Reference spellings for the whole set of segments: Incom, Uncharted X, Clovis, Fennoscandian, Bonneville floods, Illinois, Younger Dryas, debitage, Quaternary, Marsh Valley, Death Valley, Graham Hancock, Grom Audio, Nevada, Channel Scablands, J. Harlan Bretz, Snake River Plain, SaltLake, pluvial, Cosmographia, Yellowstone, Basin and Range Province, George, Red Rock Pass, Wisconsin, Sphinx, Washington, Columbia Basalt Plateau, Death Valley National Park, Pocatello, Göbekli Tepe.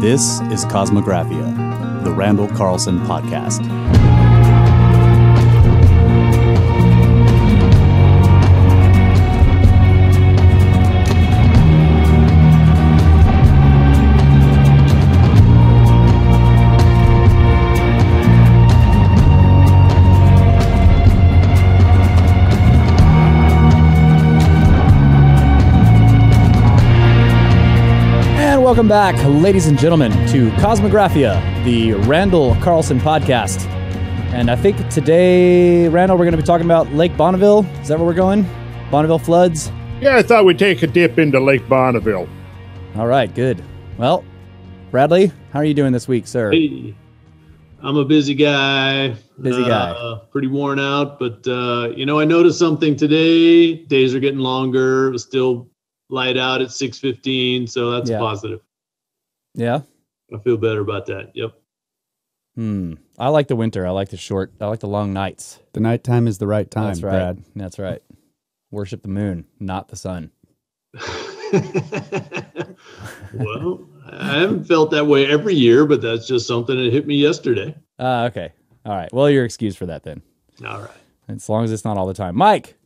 This is Cosmographia, the Randall Carlson podcast. Welcome back, ladies and gentlemen, to Cosmographia, the Randall Carlson podcast. And I think today, Randall, we're going to be talking about Lake Bonneville. Is that where we're going? Bonneville floods? Yeah, I thought we'd take a dip into Lake Bonneville. All right, good. Well, Bradley, how are you doing this week, sir? Hey, I'm a busy guy. Busy guy. Pretty worn out, but, you know, I noticed something today. Days are getting longer. It was still light out at 6:15, so that's positive. Yeah, I feel better about that. Yep. I like the winter. I like the short. I like the long nights. The nighttime is the right time. That's right. Brad. That's right. Worship the moon, not the sun. Well, I haven't felt that way every year, but that's just something that hit me yesterday. Okay. All right. Well, you're excused for that then. All right. As long as it's not all the time, Mike.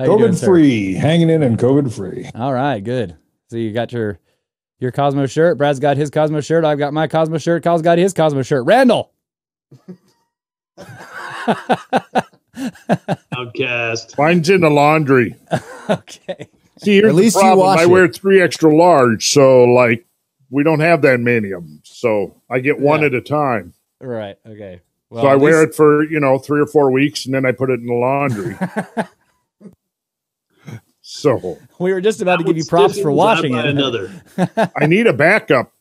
COVID-free, hanging in and COVID-free. All right, good. So you got your Cosmo shirt. Brad's got his Cosmo shirt. I've got my Cosmo shirt. Kyle's got his Cosmo shirt. Randall! Outcast. Mine's in the laundry. Okay. See, here's the problem. I wear 3 extra large, so, like, we don't have that many of them. So I get one at a time. Right, okay. Well, so I wear it for, 3 or 4 weeks, and then I put it in the laundry. So we were just about to give you props for watching it. Another. I need a backup.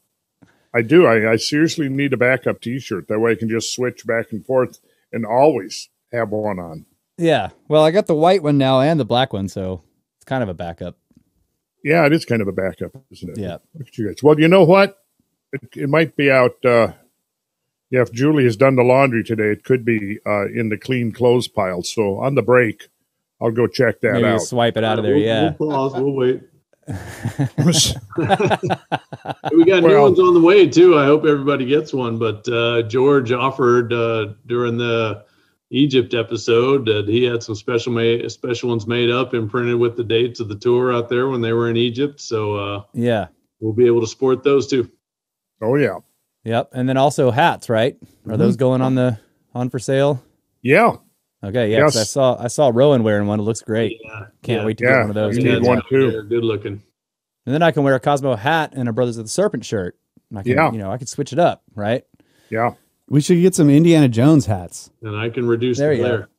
I do. I seriously need a backup t-shirt. That way I can just switch back and forth and always have one on. Yeah. Well, I got the white one now and the black one, so it's kind of a backup. Yeah, it is kind of a backup, isn't it? Yeah. Look at you guys. Well, you know what? It might be out. Yeah, if Julie has done the laundry today, it could be in the clean clothes pile. So on the break, I'll go check that out. Swipe it out of there, We'll pause. We'll wait. We got new ones on the way, too. I hope everybody gets one. But George offered during the Egypt episode that he had some special ones made up and printed with the dates of the tour out there when they were in Egypt. So, we'll be able to sport those, too. Oh, yeah. Yep. And then also hats, right? Are those going on for sale? Yeah. Okay, yeah, yes. I saw Rowan wearing one. It looks great. Yeah. Can't wait to get one of those. You need one, too. They're good looking. And then I can wear a Cosmo hat and a Brothers of the Serpent shirt. And I can, I could switch it up, right? Yeah. We should get some Indiana Jones hats. And I can reduce the glare.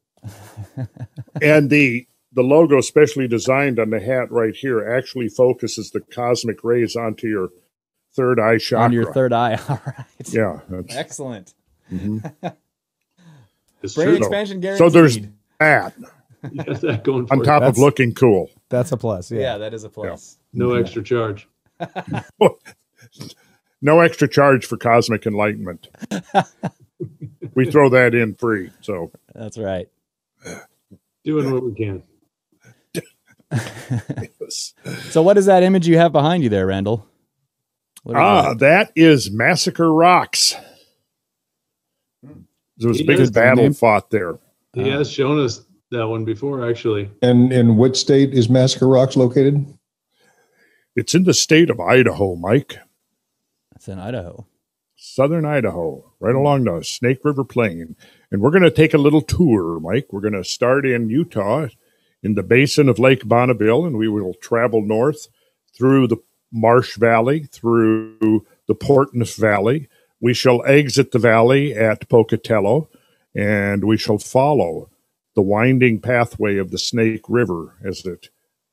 And the logo specially designed on the hat right here actually focuses the cosmic rays onto your third eye chakra. On your third eye, all right. Yeah. Excellent. Mm-hmm. Brain expansion guaranteed. So there's that. On top of looking cool. That's a plus. Yeah, that is a plus. Yeah. No extra charge. No extra charge for cosmic enlightenment. We throw that in free. So that's right. Doing what we can. So what is that image you have behind you there, Randall? That is Massacre Rocks. There was a big battle fought there. He has shown us that one before, actually. And in what state is Massacre Rocks located? It's in the state of Idaho, Mike. It's in Idaho. Southern Idaho, right along the Snake River Plain. And we're going to take a little tour, Mike. We're going to start in Utah, in the basin of Lake Bonneville, and we will travel north through the Marsh Valley, through the Portneuf Valley. We shall exit the valley at Pocatello, and we shall follow the winding pathway of the Snake River as it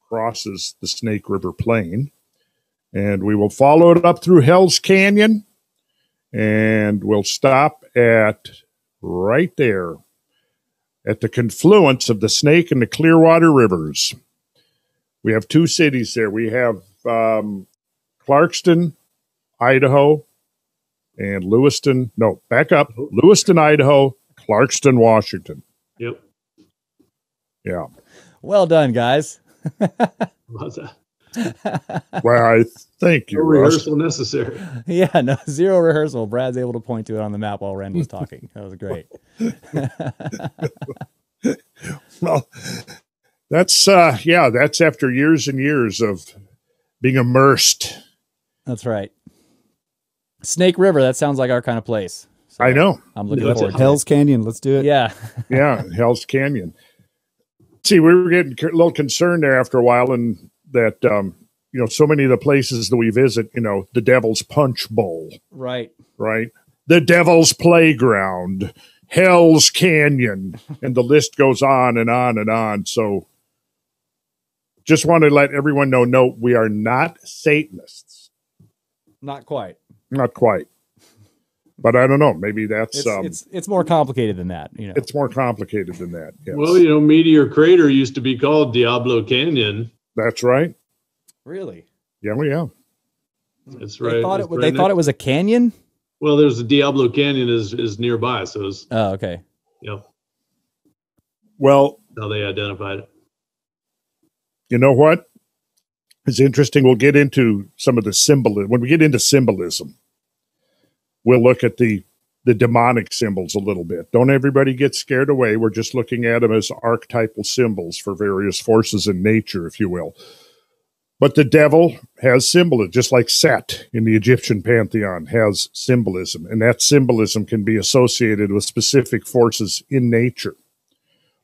crosses the Snake River Plain. And we will follow it up through Hell's Canyon, and we'll stop at right there at the confluence of the Snake and the Clearwater Rivers. We have 2 cities there. We have Clarkston, Idaho, and Lewiston, Idaho, Clarkston, Washington. Yep. Yeah. Well done, guys. Well, I think no rehearsal necessary. Yeah, no, zero rehearsal. Brad's able to point to it on the map while Rand was talking. That was great. Well, that's yeah, that's after years and years of being immersed. That's right. Snake River. That sounds like our kind of place. So I know. I'm looking forward to Hell's Canyon. Let's do it. Yeah. Yeah. Hell's Canyon. See, we were getting a little concerned there after a while, and that, you know, so many of the places that we visit, you know, the Devil's Punch Bowl. Right. Right. The Devil's Playground, Hell's Canyon, and the list goes on and on and on. So just want to let everyone know, no, we are not Satanists. Not quite. Not quite. But I don't know. Maybe that's it's more complicated than that. You know, it's more complicated than that. Yes. Well, you know, Meteor Crater used to be called Diablo Canyon. That's right. Really? Yeah, well, yeah. That's right. They thought it, they thought it was a canyon. Well, there's the Diablo Canyon is nearby, so it's okay. Yeah. Well, how they identified it. You know what? It's interesting. We'll get into some of the symbolism when we get into symbolism. We'll look at the demonic symbols a little bit. Don't everybody get scared away. We're just looking at them as archetypal symbols for various forces in nature, if you will. But the devil has symbolism, just like Set in the Egyptian pantheon has symbolism. And that symbolism can be associated with specific forces in nature.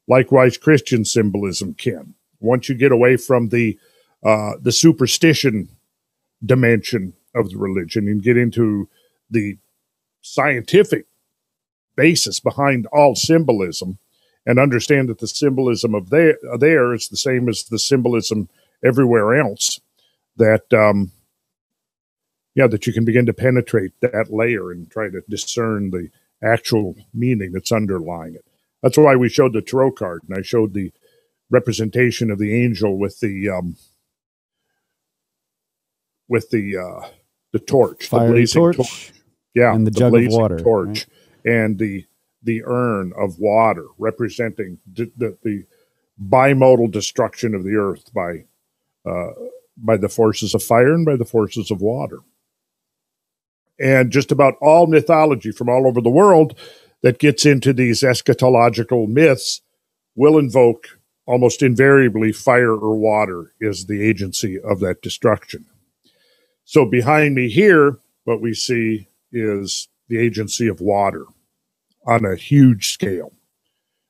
Likewise, Christian symbolism can. Once you get away from the superstition dimension of the religion and get into the scientific basis behind all symbolism and understand that the symbolism of there is the same as the symbolism everywhere else, that, yeah, that you can begin to penetrate that layer and try to discern the actual meaning that's underlying it. That's why we showed the tarot card, and I showed the representation of the angel with the torch, fiery, the blazing torch. Yeah, and the jug of water, torch, right? And the urn of water representing the bimodal destruction of the earth by the forces of fire and by the forces of water. And just about all mythology from all over the world that gets into these eschatological myths will invoke almost invariably fire or water is the agency of that destruction. So behind me here, what we see is the agency of water on a huge scale.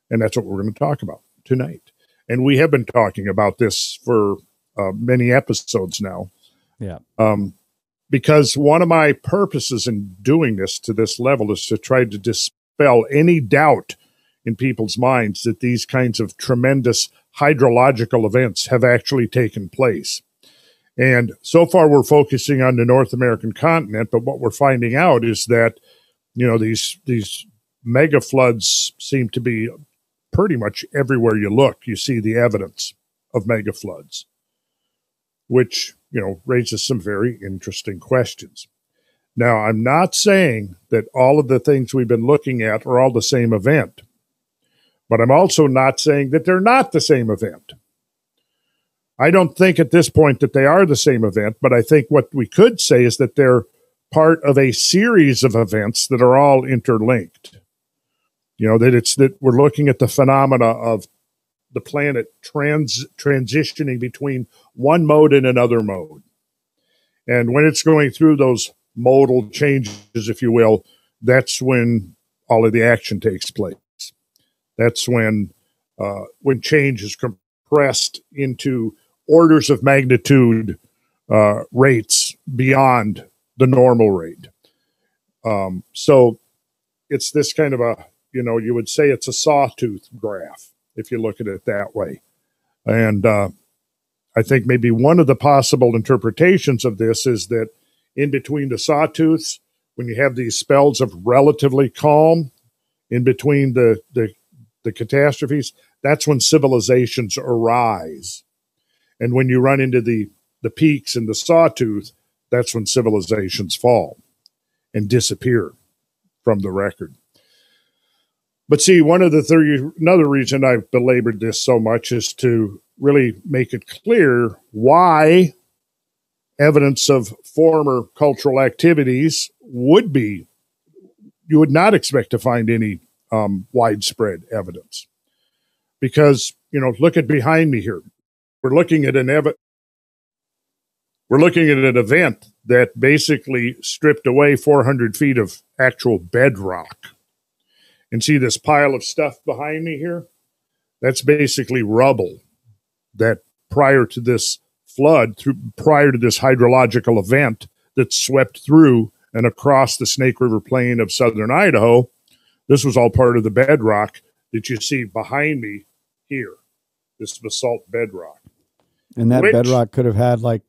And that's what we're going to talk about tonight. And we have been talking about this for many episodes now. Yeah. Because one of my purposes in doing this to this level is to try to dispel any doubt in people's minds that these kinds of tremendous hydrological events have actually taken place. And so far, we're focusing on the North American continent, but what we're finding out is that, you know, these mega floods seem to be pretty much everywhere you look. You see the evidence of mega floods, which, you know, raises some very interesting questions. Now, I'm not saying that all of the things we've been looking at are all the same event, but I'm also not saying that they're not the same event. I don't think at this point that they are the same event, but I think what we could say is that they're part of a series of events that are all interlinked. You know, that it's that we're looking at the phenomena of the planet transitioning between one mode and another mode. And when it's going through those modal changes, if you will, that's when all of the action takes place. That's when change is compressed into orders of magnitude rates beyond the normal rate. So it's this kind of a, you know, you would say it's a sawtooth graph if you look at it that way. And I think maybe one of the possible interpretations of this is that in between the sawtooths, when you have these spells of relatively calm in between the catastrophes, that's when civilizations arise. And when you run into the peaks and the sawtooth, that's when civilizations fall and disappear from the record. But see, one of the another reason I've belabored this so much is to really make it clear why evidence of former cultural activities would be, you would not expect to find any widespread evidence. Because, you know, look at behind me here. We're looking at an event that basically stripped away 400 feet of actual bedrock. And see this pile of stuff behind me here? That's basically rubble that prior to this flood, prior to this hydrological event that swept through and across the Snake River Plain of southern Idaho, this was all part of the bedrock that you see behind me here, this basalt bedrock. And that bedrock could have had, like,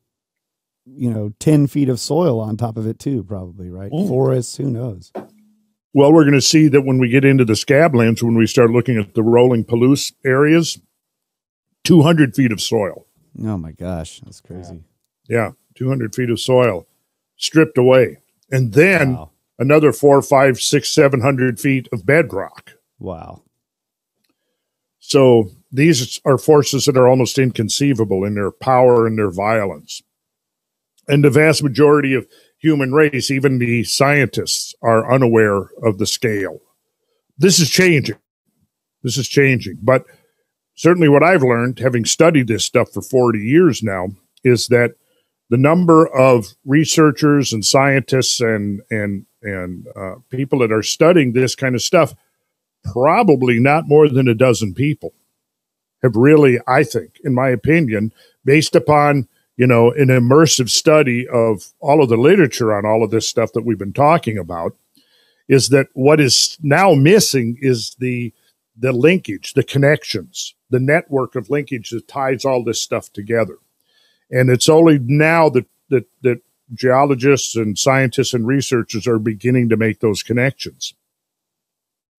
you know, 10 feet of soil on top of it too, probably, right? Ooh. Forests, who knows? Well, we're going to see that when we get into the Scablands, when we start looking at the rolling Palouse areas, 200 feet of soil. Oh my gosh, that's crazy. Yeah, 200 feet of soil stripped away. And then wow, another 400, 500, 600, 700 feet of bedrock. Wow. So these are forces that are almost inconceivable in their power and their violence. And the vast majority of human race, even the scientists, are unaware of the scale. This is changing. This is changing. But certainly what I've learned, having studied this stuff for 40 years now, is that the number of researchers and scientists and people that are studying this kind of stuff, probably not more than a dozen people have really, I think, in my opinion, based upon, you know, an immersive study of all of the literature on all of this stuff that we've been talking about, is that what is now missing is the linkage, the connections, the network of linkage that ties all this stuff together. And it's only now that geologists and scientists and researchers are beginning to make those connections.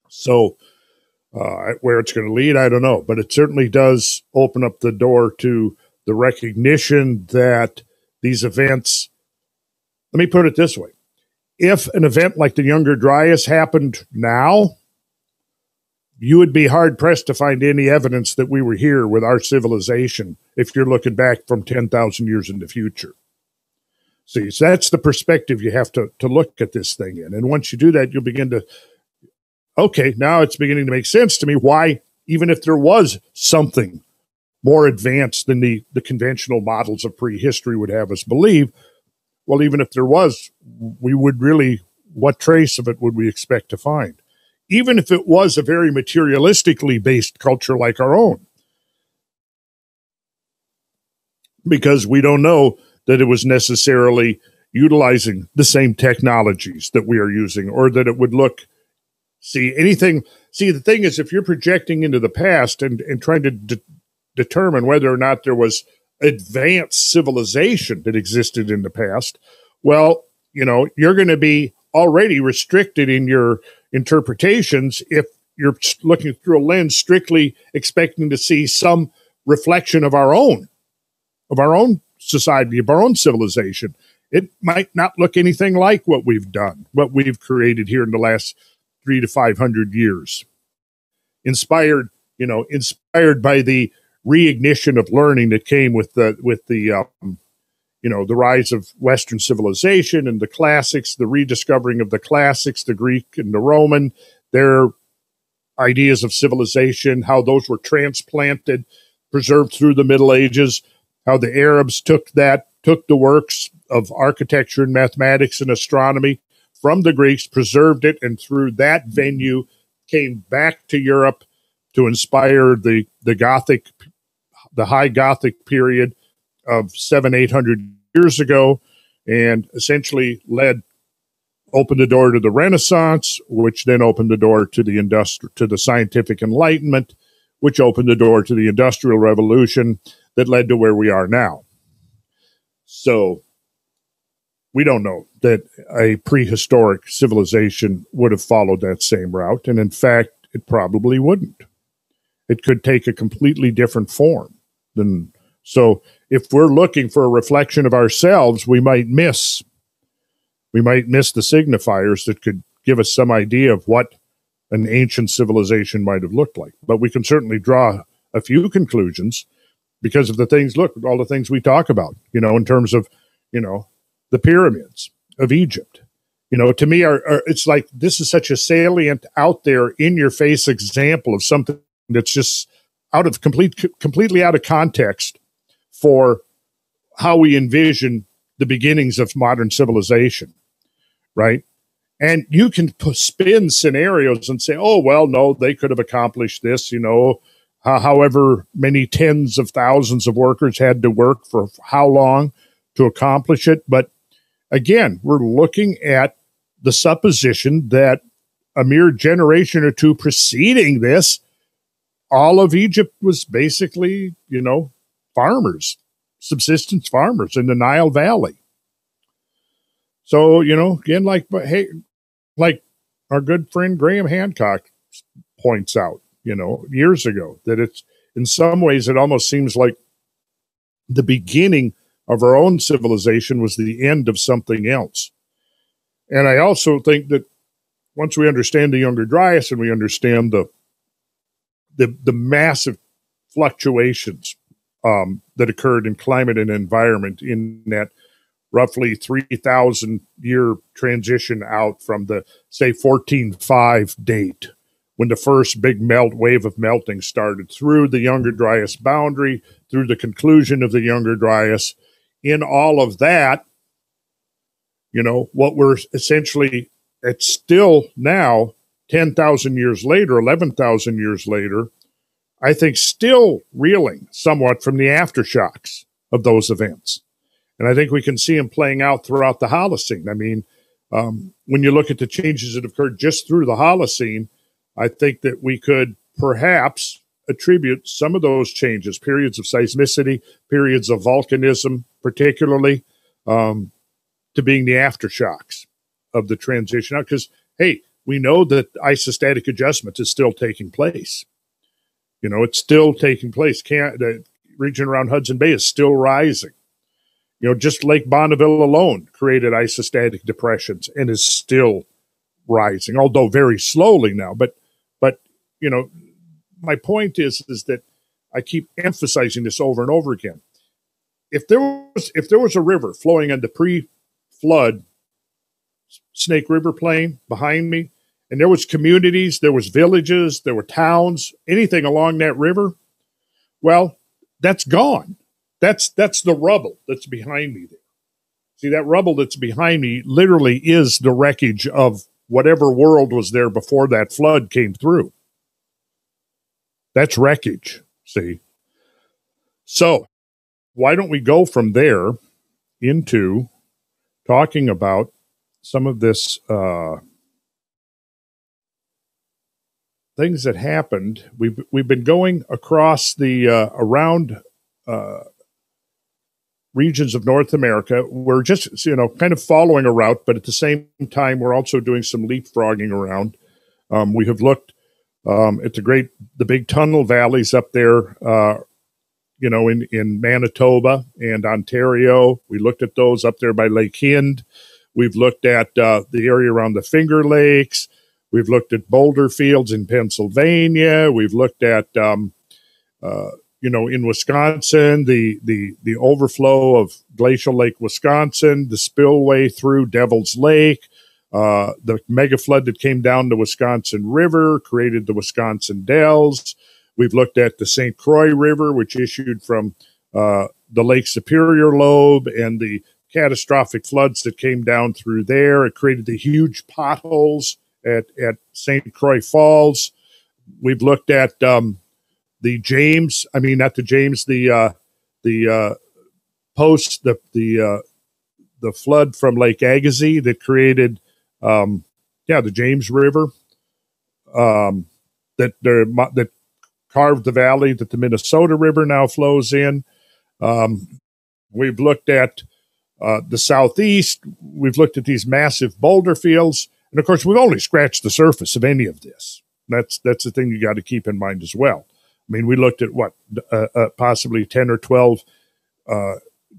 So where it's going to lead, I don't know. But it certainly does open up the door to the recognition that these events, let me put it this way. If an event like the Younger Dryas happened now, you would be hard-pressed to find any evidence that we were here with our civilization if you're looking back from 10,000 years in the future. See, so that's the perspective you have to look at this thing in. And once you do that, you'll begin to, okay, now it's beginning to make sense to me why, even if there was something more advanced than the conventional models of prehistory would have us believe, well, even if there was, we would really, what trace of it would we expect to find? Even if it was a very materialistically based culture like our own. Because we don't know that it was necessarily utilizing the same technologies that we are using, or that it would look, see anything. See, the thing is, if you're projecting into the past and trying to determine whether or not there was advanced civilization that existed in the past, well, you know, you're going to be already restricted in your interpretations if you're looking through a lens strictly expecting to see some reflection of our own society, of our own civilization. It might not look anything like what we've done, what we've created here in the last 300 to 500 years. Inspired, you know, inspired by the reignition of learning that came with the rise of Western civilization and the classics, the rediscovering of the classics, the Greek and the Roman, their ideas of civilization, how those were transplanted, preserved through the Middle Ages, how the Arabs took the works of architecture and mathematics and astronomy from the Greeks, preserved it, and through that venue came back to Europe to inspire the high Gothic period of 700, 800 years ago, and essentially opened the door to the Renaissance, which then opened the door to the scientific enlightenment, which opened the door to the Industrial Revolution that led to where we are now. So we don't know that a prehistoric civilization would have followed that same route. And in fact, it probably wouldn't. It could take a completely different form than. So if we're looking for a reflection of ourselves, we might miss the signifiers that could give us some idea of what an ancient civilization might have looked like. But we can certainly draw a few conclusions because of the things, all the things we talk about, you know, in terms of you know, the pyramids of Egypt. You know, to me, it's like this is such a salient, out there, in your face example of something that's just out of completely out of context for how we envision the beginnings of modern civilization, right? And you can spin scenarios and say, oh, well, no, they could have accomplished this, you know, however many tens of thousands of workers had to work for how long to accomplish it. But again, we're looking at the supposition that a mere generation or two preceding this, all of Egypt was basically, you know, farmers, subsistence farmers in the Nile Valley. So, you know, again, like our good friend Graham Hancock points out, you know, years ago, that it's, in some ways, it almost seems like the beginning of our own civilization was the end of something else. And I also think that once we understand the Younger Dryas and we understand the massive fluctuations that occurred in climate and environment in that roughly 3,000-year transition out from the, say, 14.5 date, when the first big wave of melting started, through the Younger Dryas boundary, through the conclusion of the Younger Dryas. In all of that, you know, what we're essentially, it's still now, 10,000 years later, 11,000 years later, I think still reeling somewhat from the aftershocks of those events. And I think we can see them playing out throughout the Holocene. I mean, when you look at the changes that have occurred just through the Holocene, I think that we could perhaps attribute some of those changes, periods of seismicity, periods of volcanism particularly, to being the aftershocks of the transition. Because, hey, we know that isostatic adjustment is still taking place. You know, it's still taking place. The region around Hudson Bay is still rising. You know, just Lake Bonneville alone created isostatic depressions and is still rising, although very slowly now. But you know, my point is that I keep emphasizing this over and over again. If there was a river flowing in the pre-flood Snake River Plain behind me, and there was communities, there was villages, there were towns, anything along that river, well, that's gone. That's the rubble that's behind me there. See, that rubble that's behind me literally is the wreckage of whatever world was there before that flood came through. That's wreckage, see? So why don't we go from there into talking about some of this things that happened. We've been going across the around regions of North America. We're just, you know, kind of following a route, but at the same time, we're also doing some leapfrogging around. We have looked at the big tunnel valleys up there, you know, in Manitoba and Ontario. We looked at those up there by Lake Hind. We've looked at the area around the Finger Lakes. We've looked at boulder fields in Pennsylvania. We've looked at, you know, in Wisconsin, the overflow of Glacial Lake, Wisconsin, the spillway through Devil's Lake, the mega flood that came down the Wisconsin River, created the Wisconsin Dells. We've looked at the St. Croix River, which issued from the Lake Superior lobe, and the catastrophic floods that came down through there. It created the huge potholes at St. Croix Falls. We've looked at the flood from Lake Agassiz that created, the James River, that carved the valley that the Minnesota River now flows in. We've looked at the Southeast. We've looked at these massive boulder fields. And of course, we've only scratched the surface of any of this. That's the thing you got to keep in mind as well. I mean, we looked at possibly 10 or 12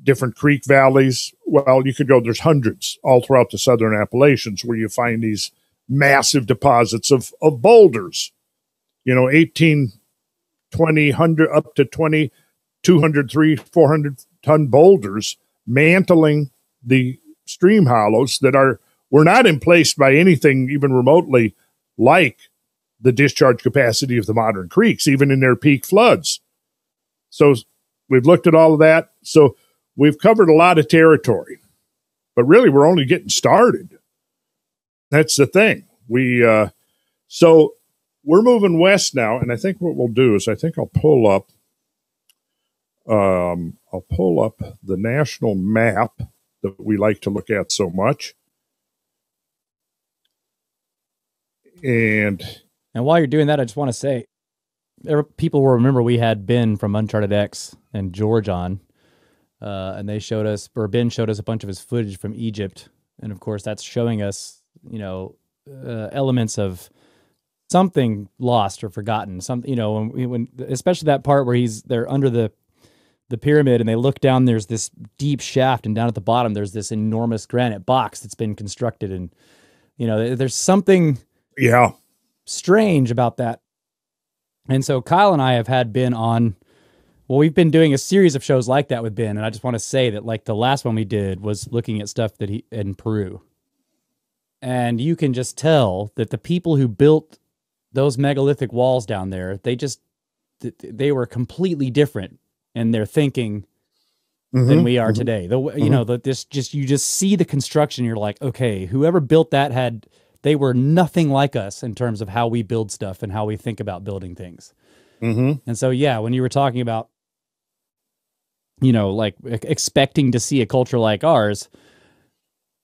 different creek valleys. Well, you could go, there's hundreds all throughout the Southern Appalachians where you find these massive deposits of boulders, you know, 18, 20, 100, up to 20, 200, 300, 400 ton boulders mantling the stream hollows that were not in place by anything even remotely like the discharge capacity of the modern creeks, even in their peak floods. So we've looked at all of that. So we've covered a lot of territory, but really we're only getting started. That's the thing. So we're moving west now. And I think what we'll do is I'll pull up, the national map that we like to look at so much. And while you're doing that, I just want to say, people will remember we had Ben from Uncharted X and George on, and they showed us, or Ben showed us a bunch of his footage from Egypt. And of course, that's showing us, you know, elements of something lost or forgotten. Something, you know, when especially that part where they're under the pyramid and they look down, there's this deep shaft, and down at the bottom, there's this enormous granite box that's been constructed. And, you know, there's something... Yeah. Strange about that. And so Kyle and I have had Ben on, well, we've been doing a series of shows like that with Ben. And I just want to say that like the last one we did was looking at stuff that he in Peru. And you can just tell that the people who built those megalithic walls down there, they were completely different in their thinking than we are today. You just see the construction. You're like, okay, whoever built that they were nothing like us in terms of how we build stuff and how we think about building things. And so, yeah, when you were talking about, you know, like expecting to see a culture like ours,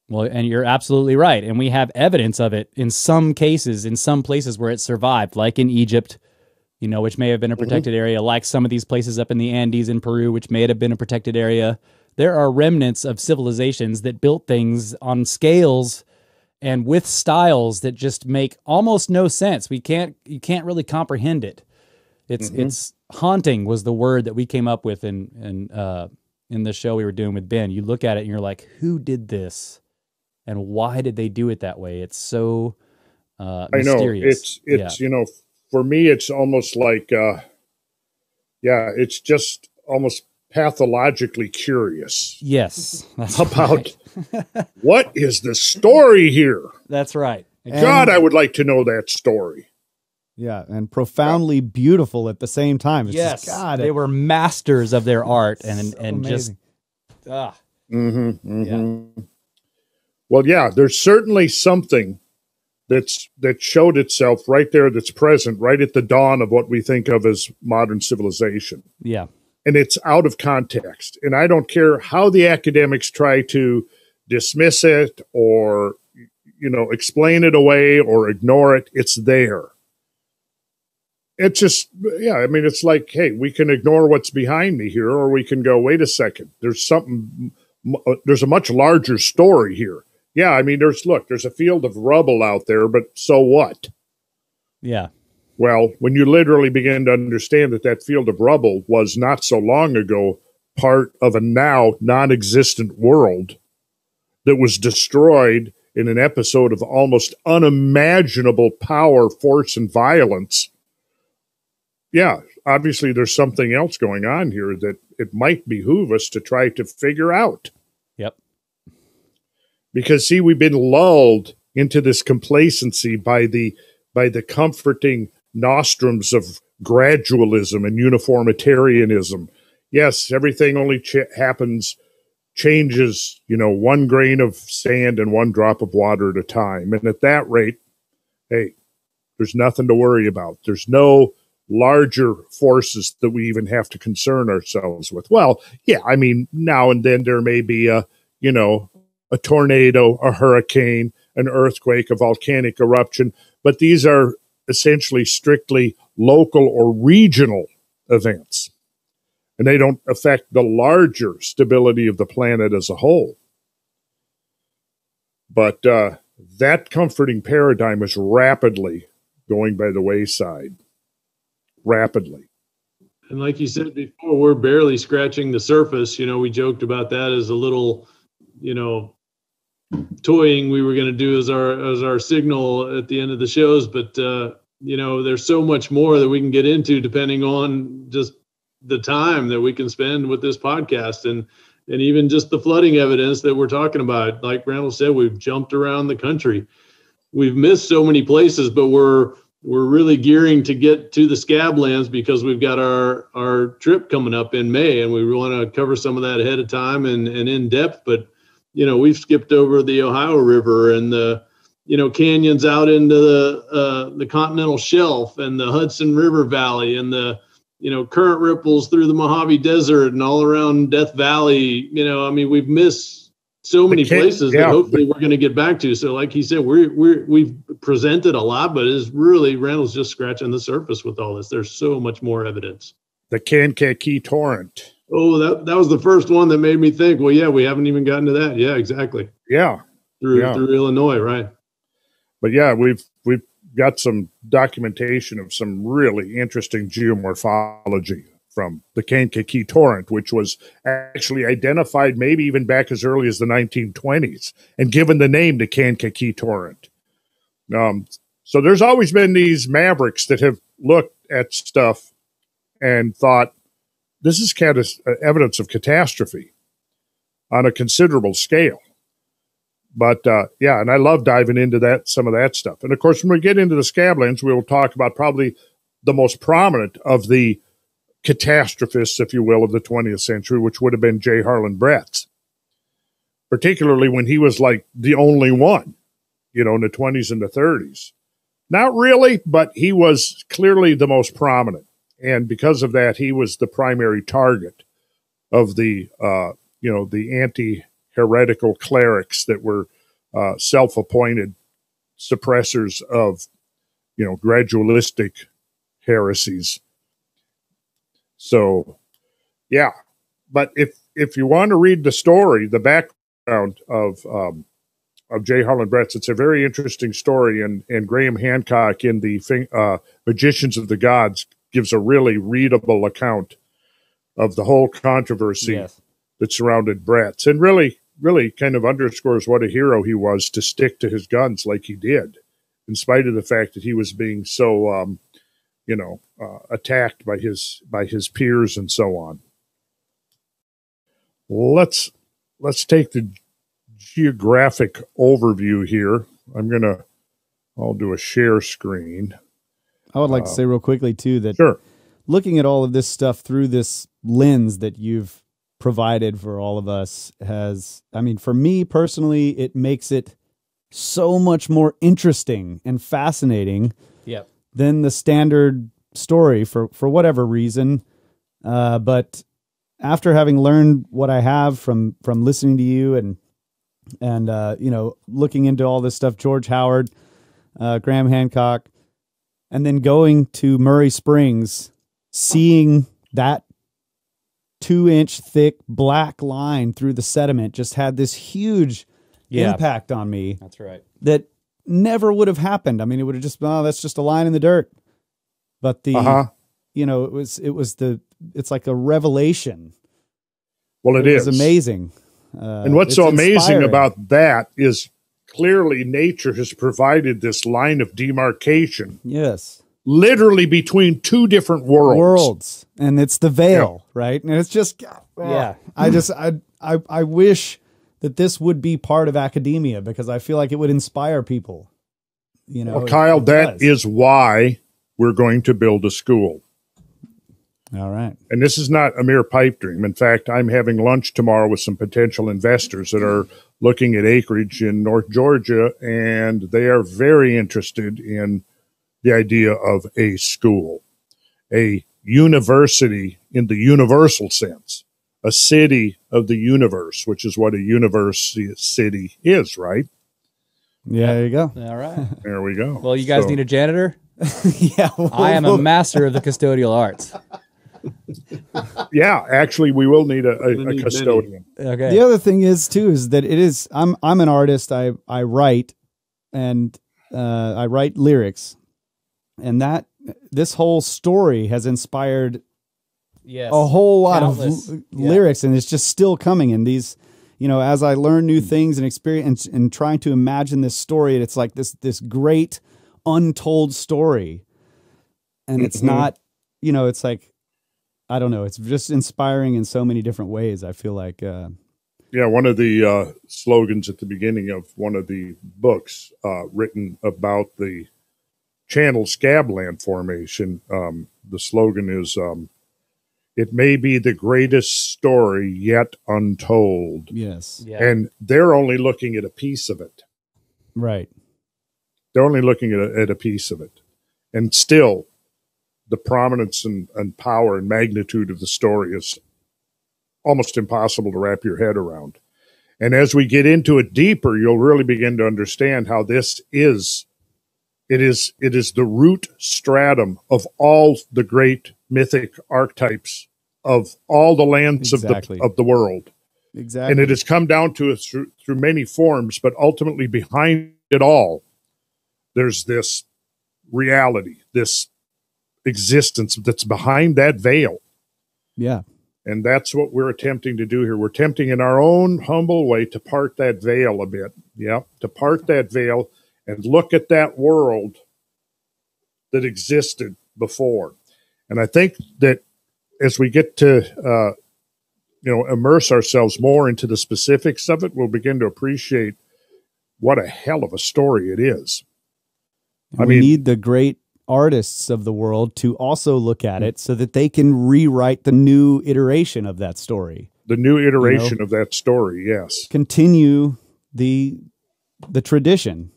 well, and you're absolutely right. And we have evidence of it in some cases, in some places where it survived, like in Egypt, you know, which may have been a protected area, like some of these places up in the Andes in Peru, which may have been a protected area. There are remnants of civilizations that built things on scales and with styles that just make almost no sense. You can't really comprehend it. It's haunting was the word that we came up with in the show we were doing with Ben. You look at it and you're like, who did this and why did they do it that way? It's so, mysterious. I know it's, you know, for me, it's almost like, it's just almost pathologically curious. Yes. That's about right. What is the story here? That's right. And God, I would like to know that story. Yeah. And profoundly beautiful at the same time. It's just, God, they were masters of their art and amazing. Well, yeah, there's certainly something that showed itself right there. That's present right at the dawn of what we think of as modern civilization. Yeah. And it's out of context. And I don't care how the academics try to dismiss it or, you know, explain it away or ignore it. It's there. It's just, yeah, I mean, it's like, hey, we can ignore what's behind me here, or we can go, wait a second, there's a much larger story here. Yeah, I mean, there's a field of rubble out there, but so what? Yeah. Well, when you literally begin to understand that field of rubble was not so long ago part of a now non-existent world that was destroyed in an episode of almost unimaginable power, force, and violence. Yeah, obviously there's something else going on here that it might behoove us to try to figure out. Yep. Because, see, we've been lulled into this complacency by the comforting nostrums of gradualism and uniformitarianism. Yes, everything only changes, you know, one grain of sand and one drop of water at a time. And at that rate, hey, there's nothing to worry about. There's no larger forces that we even have to concern ourselves with. Well, yeah, I mean, now and then there may be a tornado, a hurricane, an earthquake, a volcanic eruption, but these are essentially strictly local or regional events, and they don't affect the larger stability of the planet as a whole. But that comforting paradigm is rapidly going by the wayside, rapidly. And like you said before, we're barely scratching the surface. You know, we joked about that as a little, you know, toying we were going to do as our signal at the end of the shows, but you know, there's so much more that we can get into depending on just the time that we can spend with this podcast, and and even just the flooding evidence that we're talking about. Like Randall said, we've jumped around the country. We've missed so many places, but we're really gearing to get to the Scablands because we've got our trip coming up in May, and we want to cover some of that ahead of time and in depth. But, you know, we've skipped over the Ohio River and the, you know, canyons out into the continental shelf and the Hudson River Valley and the, you know, current ripples through the Mojave Desert and all around Death Valley. You know, I mean, we've missed so many places that hopefully we're going to get back to. So like he said, we've presented a lot, but it's really, Randall's just scratching the surface with all this. There's so much more evidence. The Kankakee Torrent. Oh, that was the first one that made me think, well, yeah, we haven't even gotten to that. Yeah, exactly. Yeah. Through Illinois, right. But yeah, we've got some documentation of some really interesting geomorphology from the Kankakee Torrent, which was actually identified maybe even back as early as the 1920s and given the name to Kankakee Torrent. So there's always been these mavericks that have looked at stuff and thought, this is kind of evidence of catastrophe on a considerable scale. But, yeah, and I love diving into that, some of that stuff. And, of course, when we get into the Scablands, we will talk about probably the most prominent of the catastrophists, if you will, of the 20th century, which would have been J. Harlan Bretz, particularly when he was, like, the only one, you know, in the 20s and the 30s. Not really, but he was clearly the most prominent. And because of that, he was the primary target of the, you know, the anti-heretical clerics that were self-appointed suppressors of, you know, gradualistic heresies. So, yeah. But if you want to read the story, the background of J. Harlan Bretz, it's a very interesting story. And Graham Hancock in the Magicians of the Gods gives a really readable account of the whole controversy that surrounded Bretz, and really, really kind of underscores what a hero he was to stick to his guns like he did, in spite of the fact that he was being so, you know, attacked by his peers and so on. Let's take the geographic overview here. I'll do a share screen. I would like to say real quickly too that looking at all of this stuff through this lens that you've provided for all of us has, I mean, for me personally, it makes it so much more interesting and fascinating than the standard story for whatever reason. But after having learned what I have from listening to you and you know, looking into all this stuff, George Howard, Graham Hancock, and then going to Murray Springs, seeing that 2-inch thick black line through the sediment just had this huge impact on me. That's right. That never would have happened. I mean, it would have just, oh, that's just a line in the dirt. But the, you know, it's like a revelation. Well, it is amazing. And what's so amazing about that is clearly nature has provided this line of demarcation. Yes. Literally between two different worlds. And it's the veil, right? And it's just, I wish that this would be part of academia because I feel like it would inspire people. You know, well, Kyle, that is why we're going to build a school. All right. And this is not a mere pipe dream. In fact, I'm having lunch tomorrow with some potential investors that are looking at acreage in North Georgia, and they are very interested in the idea of a school, a university in the universal sense, a city of the universe, which is what a university city is, right? Yeah, there you go. All right. There we go. Well, you guys need a janitor? I am a master of the custodial arts. Yeah, actually, we will need a custodian. Okay. The other thing is too is that I'm an artist. I write, and I write lyrics, and that this whole story has inspired a whole lot of lyrics, and it's just still coming. And these, you know, as I learn new things and experience and trying to imagine this story, it's like this great untold story, and it's not, you know, it's like. I don't know. It's just inspiring in so many different ways. I feel like, yeah, one of the slogans at the beginning of one of the books written about the Channel Scabland formation, the slogan is, it may be the greatest story yet untold. Yes. Yeah. And they're only looking at a piece of it. Right. They're only looking at a piece of it. And still, the prominence and power and magnitude of the story is almost impossible to wrap your head around. And as we get into it deeper, you'll really begin to understand how this is. It is the root stratum of all the great mythic archetypes of all the lands of the world. Exactly. And it has come down to us through many forms, but ultimately behind it all, there's this reality, this existence that's behind that veil. Yeah. And that's what we're attempting to do here. We're attempting in our own humble way to part that veil a bit. Yeah. To part that veil and look at that world that existed before. And I think that as we get to, immerse ourselves more into the specifics of it, we'll begin to appreciate what a hell of a story it is. I mean, we need the great artists of the world to also look at it so that they can rewrite the new iteration of that story. The new iteration of that story, yes. Continue the tradition.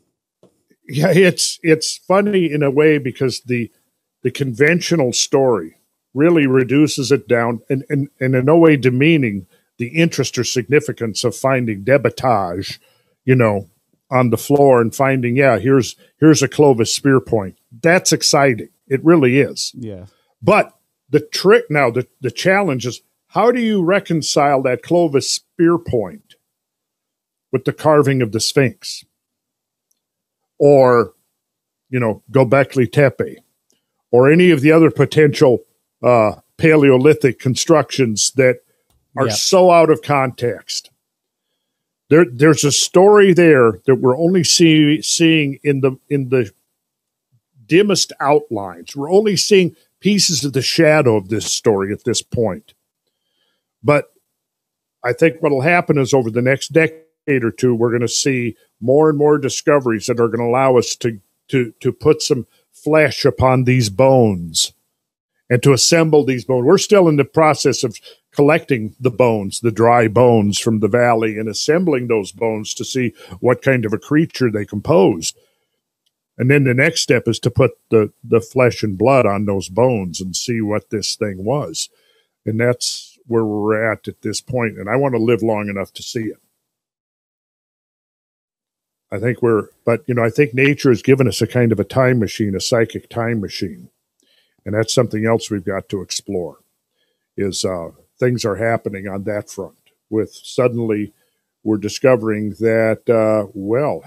Yeah, it's funny in a way because the conventional story really reduces it down and in no way demeaning the interest or significance of finding debitage, on the floor and finding, here's a Clovis spear point. That's exciting. It really is. Yeah. But the trick now, the challenge is how do you reconcile that Clovis spear point with the carving of the Sphinx? Or, Göbekli Tepe, or any of the other potential Paleolithic constructions that are so out of context. There's a story there that we're only seeing in the dimmest outlines. We're only seeing pieces of the shadow of this story at this point. But I think what'll happen is over the next decade or two, we're going to see more and more discoveries that are going to allow us to put some flesh upon these bones and to assemble these bones. We're still in the process of collecting the bones, the dry bones from the valley, and assembling those bones to see what kind of a creature they composed. And then the next step is to put the flesh and blood on those bones and see what this thing was. And that's where we're at this point. And I want to live long enough to see it. I think I think nature has given us a kind of a time machine, a psychic time machine. And that's something else we've got to explore is things are happening on that front with suddenly we're discovering that,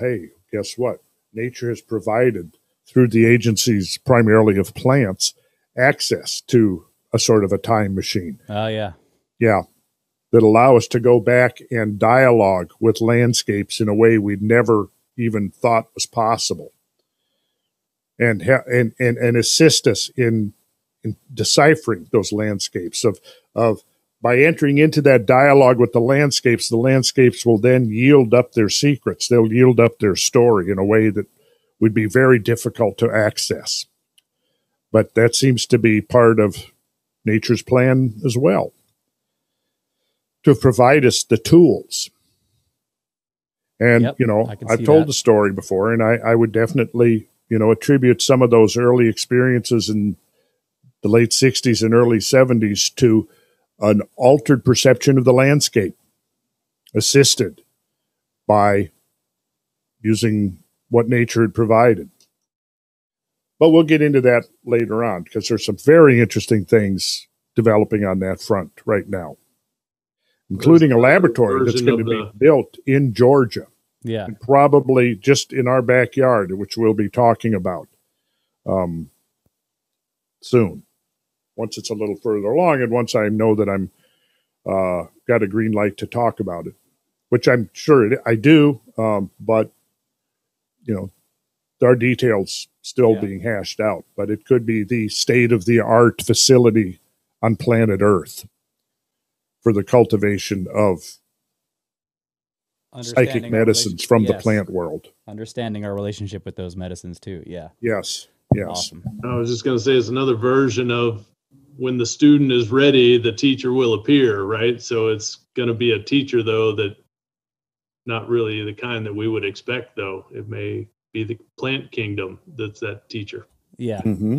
hey, guess what? Nature has provided through the agencies primarily of plants access to a sort of a time machine. Oh, yeah. Yeah. That allow us to go back and dialogue with landscapes in a way we'd never even thought was possible, and assist us in deciphering those landscapes of by entering into that dialogue with the landscapes will then yield up their secrets. They'll yield up their story in a way that would be very difficult to access. But that seems to be part of nature's plan as well, to provide us the tools. And, I've told the story before, and I would definitely, attribute some of those early experiences in the late 60s and early 70s to an altered perception of the landscape, assisted by using what nature had provided. But we'll get into that later on, because there's some very interesting things developing on that front right now, including a laboratory that's going to be built in Georgia. Yeah. And probably just in our backyard, which we'll be talking about soon, once it's a little further along and once I know that I'm got a green light to talk about it, which I'm sure I do, but, there are details still being hashed out, but it could be the state-of-the-art facility on planet Earth for the cultivation of psychic medicines from the plant world. Understanding our relationship with those medicines too. Yeah. Yes. Yes. Awesome. I was just going to say, it's another version of when the student is ready, the teacher will appear, right? So it's going to be a teacher, though, that not really the kind that we would expect, though. It may be the plant kingdom that's that teacher. Yeah. Mm-hmm.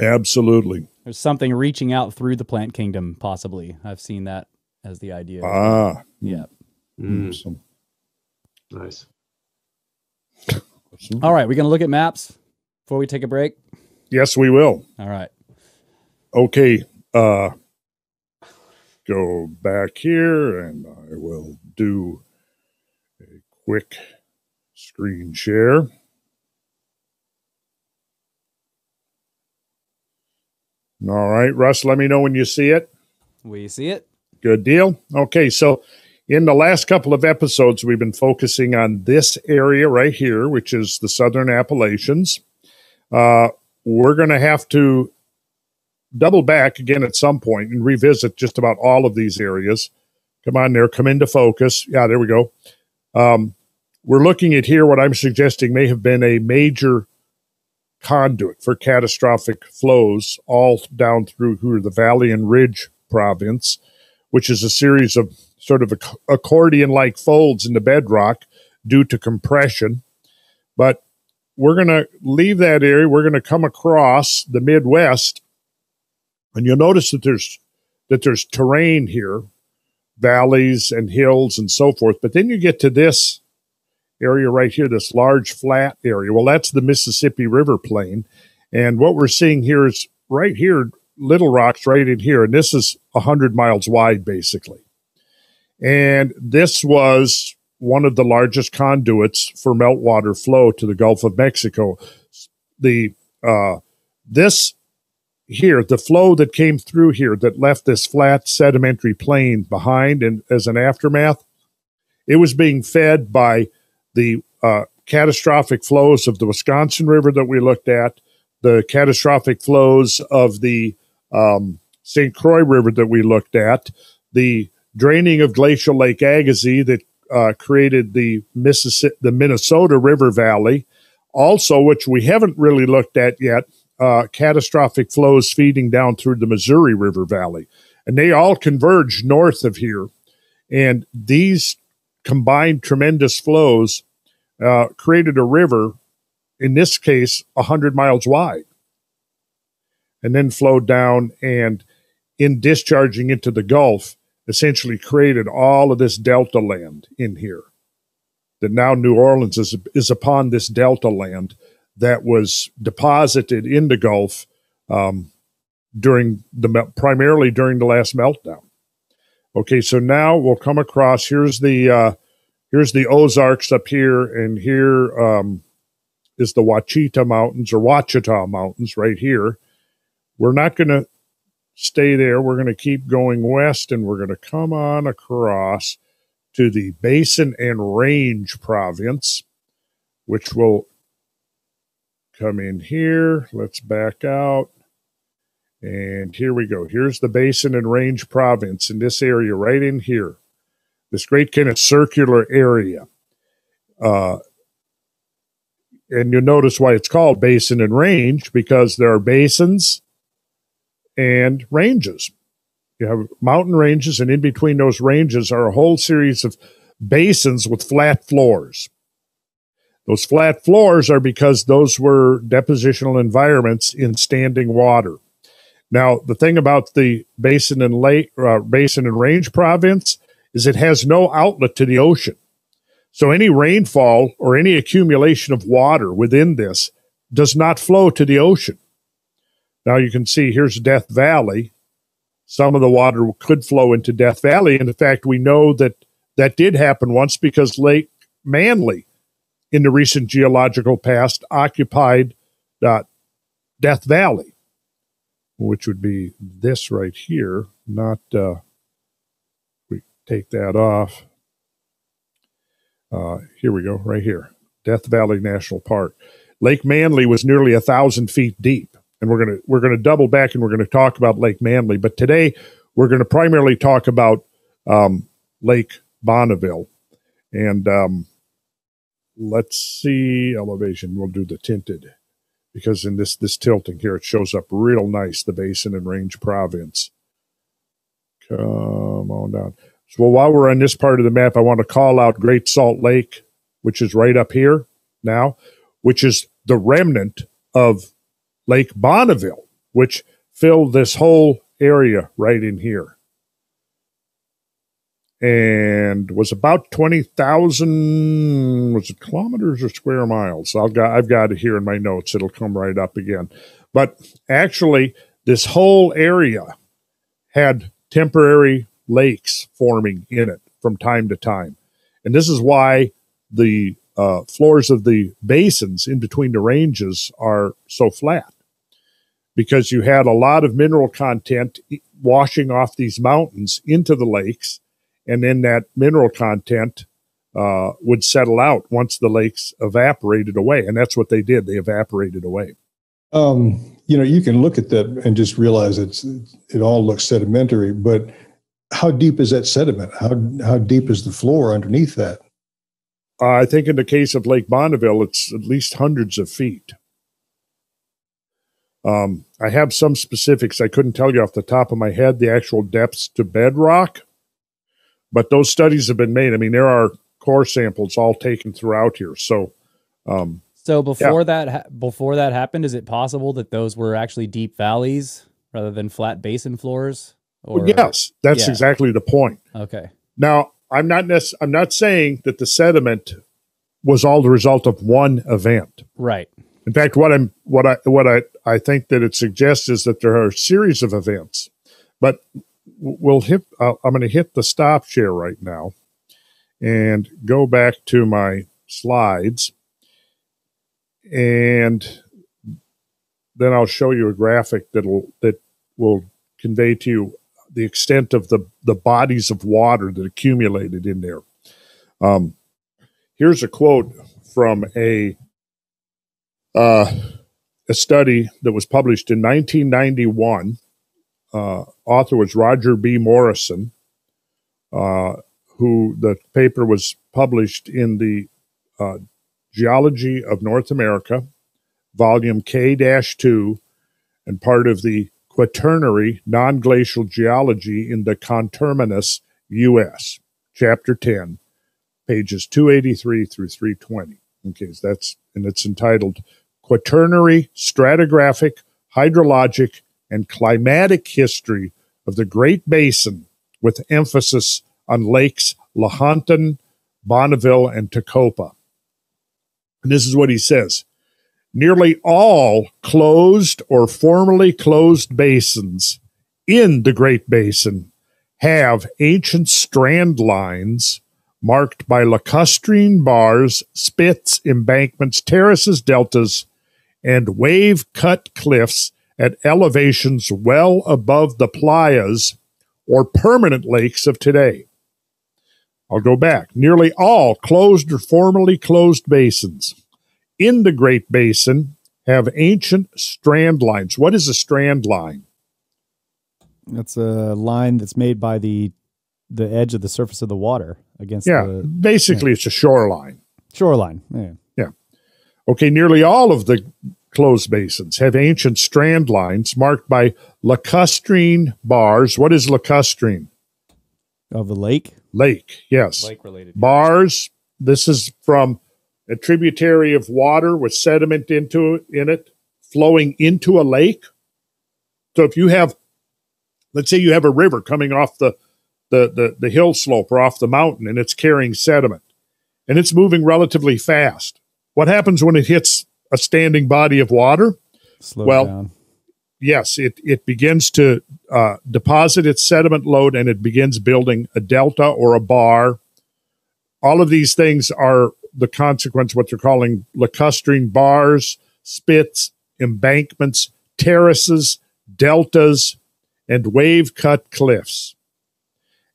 Absolutely. There's something reaching out through the plant kingdom, possibly. I've seen that as the idea. Ah. Yeah. Mm. Awesome. Nice. All right. We're going to look at maps before we take a break. Yes, we will. All right. Okay, go back here, and I will do a quick screen share. All right, Russ, let me know when you see it. We see it. Good deal. Okay, so in the last couple of episodes, we've been focusing on this area right here, which is the Southern Appalachians. We're going to have to double back again at some point and revisit just about all of these areas. Come on there, come into focus. Yeah, there we go. We're looking at here what I'm suggesting may have been a major conduit for catastrophic flows all down through here, the Valley and Ridge Province, which is a series of sort of accordion-like folds in the bedrock due to compression. But we're going to leave that area. We're going to come across the Midwest, and you'll notice that there's terrain here, valleys and hills and so forth. But then you get to this area right here, this large flat area. Well, that's the Mississippi River Plain. And what we're seeing here is right here, little rocks right in here. And this is 100 miles wide, basically. And this was one of the largest conduits for meltwater flow to the Gulf of Mexico. The flow that came through here that left this flat sedimentary plain behind and as an aftermath, it was being fed by the catastrophic flows of the Wisconsin River that we looked at, the catastrophic flows of the St. Croix River that we looked at, the draining of glacial Lake Agassiz that created the Minnesota River Valley, also, which we haven't really looked at yet, catastrophic flows feeding down through the Missouri River Valley. And they all converge north of here. And these combined tremendous flows created a river, in this case, 100 miles wide, and then flowed down and, in discharging into the Gulf, essentially created all of this delta land in here. That now New Orleans is upon this delta land that was deposited in the Gulf primarily during the last meltdown. Okay, so now we'll come across. Here's the Ozarks up here, and here is the Ouachita Mountains right here. We're not going to stay there. We're going to keep going west, and we're going to come on across to the Basin and Range Province, which will come in here. Let's back out. And here we go. Here's the Basin and Range Province in this area right in here. This great kind of circular area. And you'll notice why it's called Basin and Range, because there are basins and ranges. You have mountain ranges, and in between those ranges are a whole series of basins with flat floors. Those flat floors are because those were depositional environments in standing water. Now, the thing about the Basin and Range Province is it has no outlet to the ocean. So any rainfall or any accumulation of water within this does not flow to the ocean. Now, you can see here's Death Valley. Some of the water could flow into Death Valley. And, in fact, we know that that did happen once because Lake Manly, in the recent geological past, occupied Death Valley, which would be this right here. Not, we take that off. Here we go, right here, Death Valley National Park. Lake Manly was nearly 1,000 feet deep. and we're gonna double back and we're gonna talk about Lake Manly. But today we're gonna primarily talk about Lake Bonneville. And let's see, elevation. We'll do the tinted, because in this tilting here, it shows up real nice, the Basin and Range Province. Come on down. So while we're on this part of the map, I want to call out Great Salt Lake, which is right up here now, which is the remnant of Lake Bonneville, which filled this whole area right in here, and was about 20,000, was it kilometers or square miles? I've got it here in my notes. It'll come right up again. But actually, this whole area had temporary lakes forming in it from time to time. And this is why the floors of the basins in between the ranges are so flat, because you had a lot of mineral content washing off these mountains into the lakes, and then that mineral content would settle out once the lakes evaporated away. And that's what they did. They evaporated away. You know, you can look at that and just realize it all looks sedimentary, but how deep is that sediment? How deep is the floor underneath that? I think in the case of Lake Bonneville, it's at least hundreds of feet. I have some specifics. I couldn't tell you off the top of my head the actual depths to bedrock, but those studies have been made. I mean, there are core samples all taken throughout here. So, before that happened, is it possible that those were actually deep valleys rather than flat basin floors? Or, well, yes, that's exactly the point. Okay. Now, I'm not saying that the sediment was all the result of one event. Right. In fact, what I think that it suggests is that there are a series of events, but we'll hit, I'm going to hit the stop share right now and go back to my slides. And then I'll show you a graphic that will convey to you the extent of the bodies of water that accumulated in there. Here's a quote from a study that was published in 1991. Author was Roger B. Morrison, who the paper was published in the Geology of North America, volume K-2, and part of the Quaternary Non-Glacial Geology in the Conterminous U.S., Chapter 10, pages 283 through 320. Okay, so it's entitled Quaternary Stratigraphic, Hydrologic, and Climatic History of the Great Basin, with emphasis on lakes Lahontan, Bonneville, and Tecopa. And this is what he says. Nearly all closed or formerly closed basins in the Great Basin have ancient strand lines marked by lacustrine bars, spits, embankments, terraces, deltas, and wave-cut cliffs at elevations well above the playas or permanent lakes of today. I'll go back. Nearly all closed or formerly closed basins in the Great Basin have ancient strand lines. What is a strand line? That's a line that's made by the edge of the surface of the water against the... Basically, it's a shoreline. Shoreline, yeah. Okay, nearly all of the closed basins have ancient strand lines marked by lacustrine bars. What is lacustrine? Of the lake? Lake, yes. Lake-related. Bars, this is from a tributary of water with sediment in it flowing into a lake. So if you have, let's say you have a river coming off the hill slope or off the mountain, and it's carrying sediment, and it's moving relatively fast. What happens when it hits a standing body of water? Slow down. Yes, it begins to deposit its sediment load, and it begins building a delta or a bar. All of these things are the consequence, what they're calling lacustrine bars, spits, embankments, terraces, deltas, and wave-cut cliffs.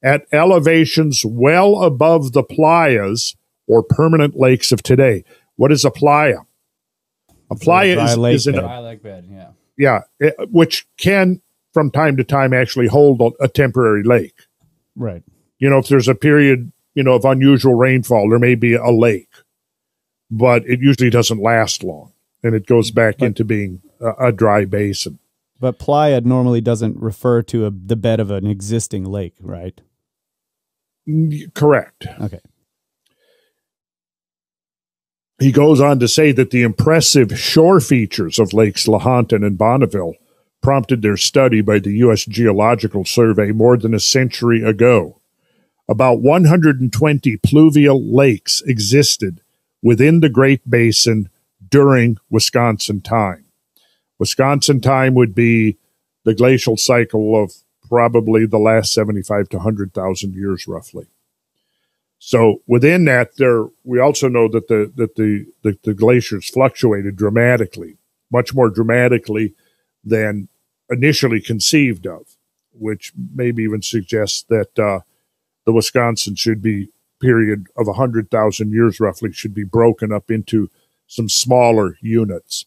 At elevations well above the playas or permanent lakes of today. What is a playa? A playa is a dry lake bed. yeah, which can from time to time actually hold a temporary lake. Right. You know, if there's a period, you know, of unusual rainfall, there may be a lake, but it usually doesn't last long, and it goes back into being a dry basin. But pleiad normally doesn't refer to the bed of an existing lake, right? Correct. Okay. He goes on to say that the impressive shore features of Lakes Lahontan and Bonneville prompted their study by the U.S. Geological Survey more than a century ago. About 120 pluvial lakes existed within the Great Basin during Wisconsin time. Wisconsin time would be the glacial cycle of probably the last 75 to 100,000 years, roughly. So within that, there we also know that the glaciers fluctuated dramatically, much more dramatically than initially conceived of, which maybe even suggests that the Wisconsin should be period of 100,000 years roughly should be broken up into some smaller units.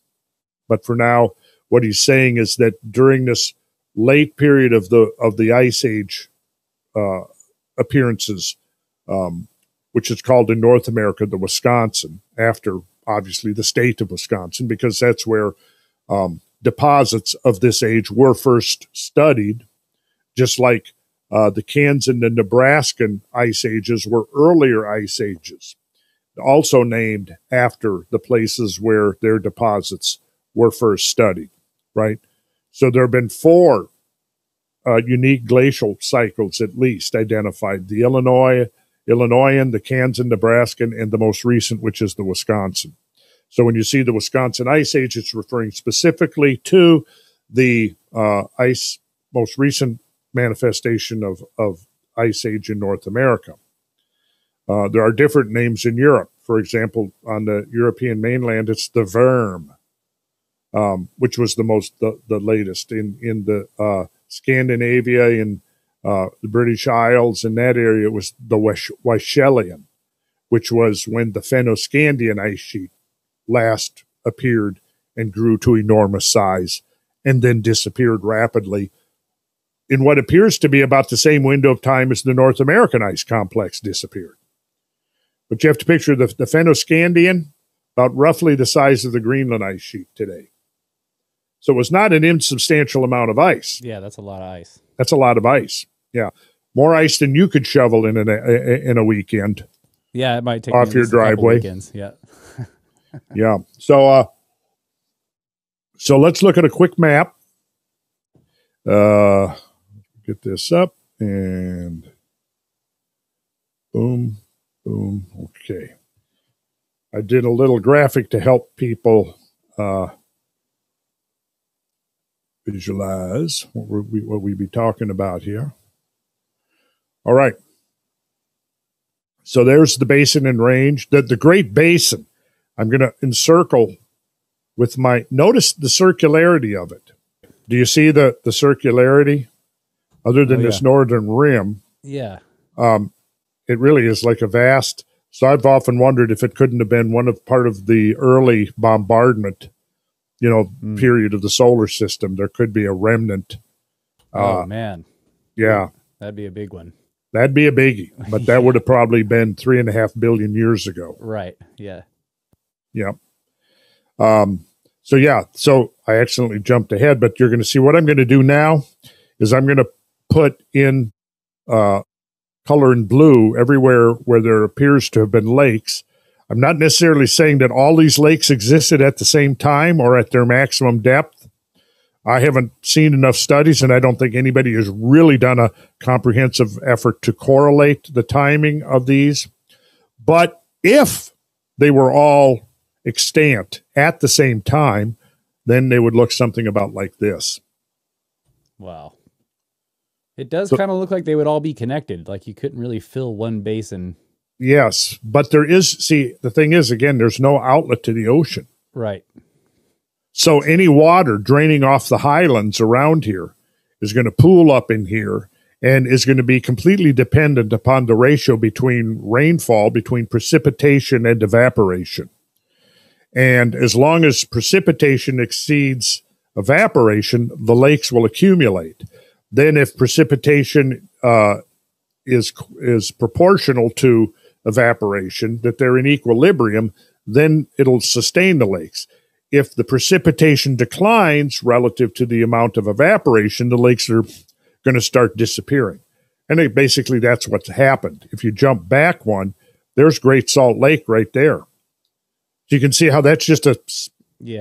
But for now, what he's saying is that during this late period of the Ice Age appearances, which is called in North America the Wisconsin, after obviously the state of Wisconsin, because that's where deposits of this age were first studied, just like the Kansan and Nebraskan ice ages were earlier ice ages, also named after the places where their deposits were first studied, right? So there have been four unique glacial cycles at least identified: the Illinoisan, the Kansan, Nebraskan, and the most recent, which is the Wisconsin. So when you see the Wisconsin Ice Age, it's referring specifically to the most recent manifestation of Ice Age in North America. There are different names in Europe. For example, on the European mainland, it's the Worm, which was the latest in the Scandinavia, in the British Isles, in that area. It was the Weichselian, which was when the Fennoscandian ice sheet last appeared and grew to enormous size and then disappeared rapidly in what appears to be about the same window of time as the North American ice complex disappeared. But you have to picture the Fennoscandian about roughly the size of the Greenland ice sheet today. So it was not an insubstantial amount of ice. Yeah, that's a lot of ice. That's a lot of ice. Yeah. More ice than you could shovel in a weekend. Yeah, it might take off your driveway. Yeah. Yeah. So so let's look at a quick map. Get this up and boom, boom. Okay. I did a little graphic to help people visualize what we be talking about here. All right. So there's the Basin and Range, the Great Basin. I'm going to encircle with my, notice the circularity of it. Do you see the circularity? Other than this northern rim. Yeah. It really is like a vast, so I've often wondered if it couldn't have been part of the early bombardment, you know, period of the solar system. There could be a remnant. Oh, man. Yeah. That'd be a big one. That'd be a biggie, but that would have probably been 3.5 billion years ago. Right, yeah. Yeah. So I accidentally jumped ahead, but you're going to see what I'm going to do now is I'm going to put in color and blue everywhere where there appears to have been lakes. I'm not necessarily saying that all these lakes existed at the same time or at their maximum depth. I haven't seen enough studies, and I don't think anybody has really done a comprehensive effort to correlate the timing of these. But if they were all extant at the same time, then they would look something about like this. Wow. It does kind of look like they would all be connected, like you couldn't really fill one basin. Yes, but there is, see, the thing is, again, there's no outlet to the ocean. Right. So any water draining off the highlands around here is going to pool up in here and is going to be completely dependent upon the ratio between rainfall, between precipitation and evaporation. And as long as precipitation exceeds evaporation, the lakes will accumulate. Then if precipitation is proportional to evaporation, that they're in equilibrium, then it'll sustain the lakes. If the precipitation declines relative to the amount of evaporation, the lakes are going to start disappearing. And they, basically that's what's happened. If you jump back one, there's Great Salt Lake right there. So you can see how that's just a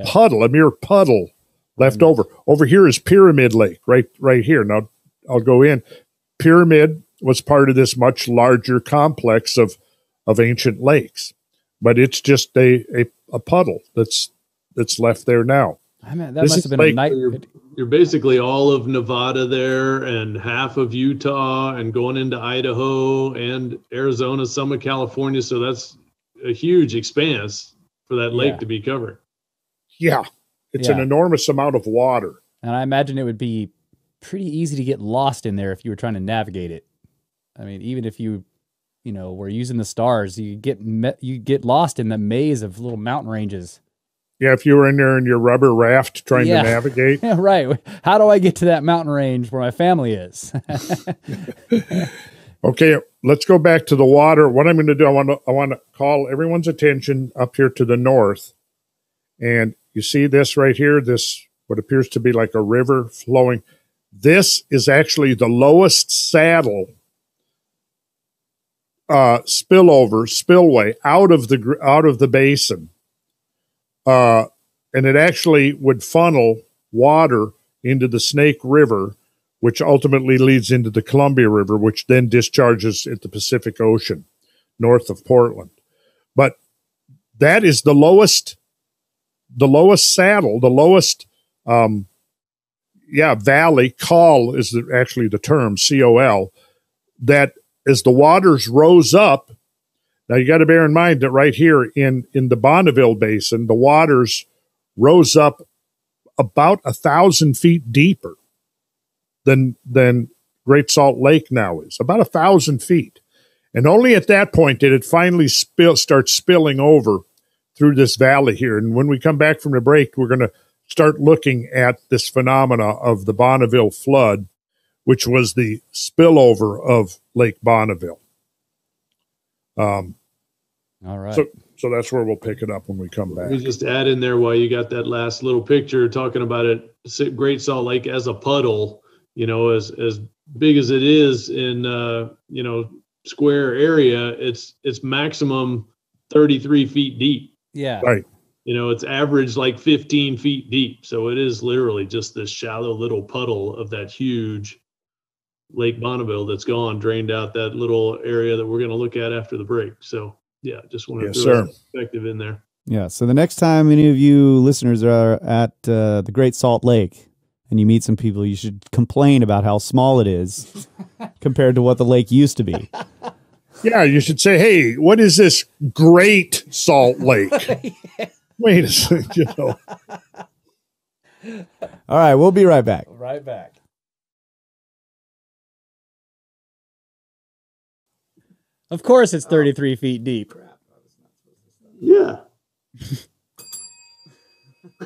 puddle, a mere puddle left over. Over here is Pyramid Lake, right here. Now, I'll go in. Pyramid was part of this much larger complex of ancient lakes. But it's just a puddle that's left there now. I mean, that must have been a nightmare. You're basically all of Nevada there and half of Utah and going into Idaho and Arizona, some of California. So that's a huge expanse for that lake to be covered. Yeah. It's an enormous amount of water. And I imagine it would be pretty easy to get lost in there if you were trying to navigate it. I mean, even if you know, we're using the stars, you get lost in the maze of little mountain ranges. Yeah, if you were in there in your rubber raft trying to navigate. Yeah, right. How do I get to that mountain range where my family is? Okay, let's go back to the water. What I'm going to do, I want to call everyone's attention up here to the north. And you see this right here, this what appears to be like a river flowing. This is actually the lowest saddle spillway out of the basin. And it actually would funnel water into the Snake River, which ultimately leads into the Columbia River, which then discharges at the Pacific Ocean north of Portland. But that is the lowest saddle, the lowest, valley. Col is actually the term, C-O-L, that as the waters rose up. Now, you got to bear in mind that right here in the Bonneville Basin, the waters rose up about 1,000 feet deeper than Great Salt Lake now is, about 1,000 feet. And only at that point did it finally start spilling over through this valley here. And when we come back from the break, we're going to start looking at this phenomena of the Bonneville flood, which was the spillover of Lake Bonneville. All right. So that's where we'll pick it up when we come back. We just add in there while you got that last little picture talking about it, Great Salt Lake as a puddle, you know, as big as it is in, square area, it's maximum 33 feet deep. Yeah. Right. You know, it's average like 15 feet deep. So it is literally just this shallow little puddle of that huge Lake Bonneville that's gone, drained out that little area that we're going to look at after the break. So yeah, just wanted to throw that perspective in there. Yeah. So the next time any of you listeners are at the Great Salt Lake and you meet some people, you should complain about how small it is compared to what the lake used to be. Yeah. You should say, hey, what is this Great Salt Lake? Wait a second. You know. All right. We'll be right back. Right back. Of course it's 33 feet deep. Yeah.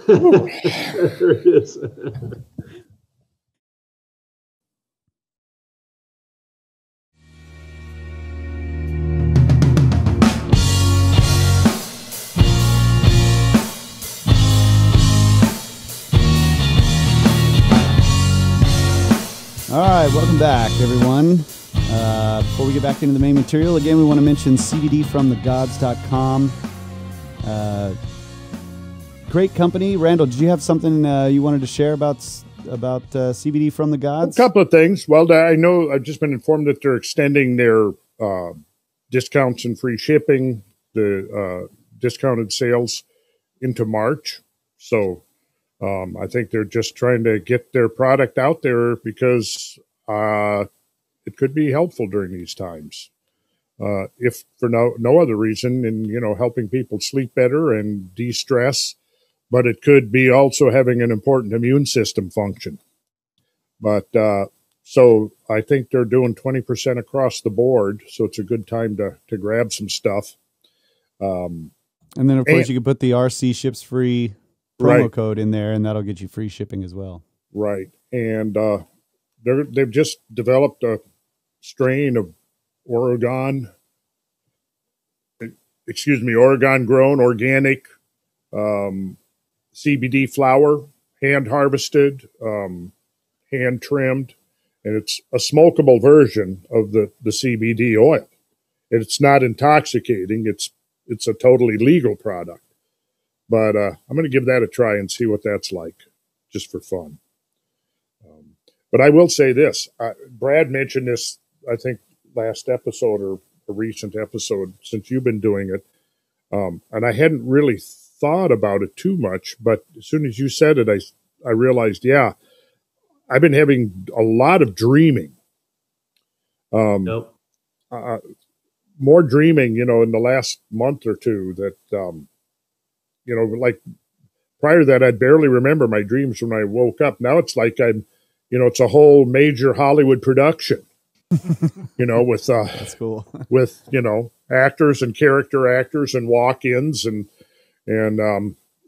There it is. All right, welcome back, everyone. Before we get back into the main material, again, we want to mention cddfromthegods.com. Great company. Randall, did you have something you wanted to share about CBD from the Gods? A couple of things. Well, I know I've just been informed that they're extending their discounts and free shipping, the discounted sales into March. So I think they're just trying to get their product out there because it could be helpful during these times, if for no other reason, in helping people sleep better and de-stress, but it could be also having an important immune system function. But so I think they're doing 20% across the board, so it's a good time to grab some stuff. And then of course you can put the RC ships free promo code in there, and that'll get you free shipping as well. Right. And they've just developed a strain of Oregon-grown organic CBD flower, hand-harvested, hand-trimmed, and it's a smokable version of the CBD oil. It's not intoxicating. It's a totally legal product. But I'm going to give that a try and see what that's like, just for fun. But I will say this. Brad mentioned this, I think, last episode or a recent episode since you've been doing it. And I hadn't really thought about it too much. But as soon as you said it, I realized, yeah, I've been having a lot of dreaming. More dreaming, you know, in the last month or two that, you know, like prior to that, I'd barely remember my dreams when I woke up. Now it's like I'm, you know, it's a whole major Hollywood production, you know, with, that's cool. with, you know, actors and character actors and walk-ins and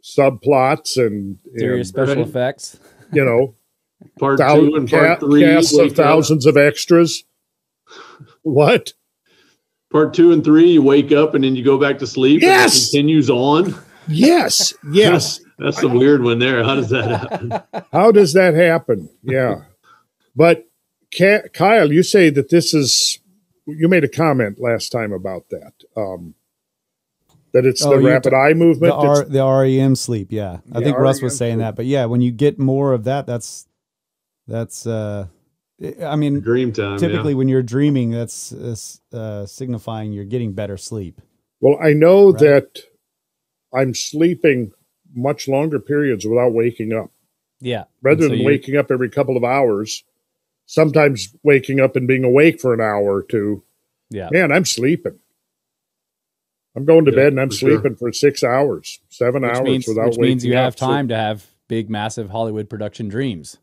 subplots and serious special effects, you know, part two and part three. Casts of thousands of extras. What? Part two and three, you wake up and then you go back to sleep. Yes. And it continues on. Yes. Yes. That's the weird one there. How does that happen? How does that happen? Yeah. But Kyle, you say that this is, you made a comment last time about that. That it's the rapid eye movement. The REM sleep. Yeah. I think Russ was saying that, but yeah, when you get more of that, that's I mean, dream time, typically when you're dreaming, that's signifying you're getting better sleep. Well, I know that I'm sleeping much longer periods without waking up. Yeah. Rather than waking up every couple of hours, sometimes waking up and being awake for an hour or two. Yeah. Man, I'm sleeping. I'm going to bed and I'm sleeping for 6 hours, 7 hours without waking up. Which means you have time to have big, massive Hollywood production dreams.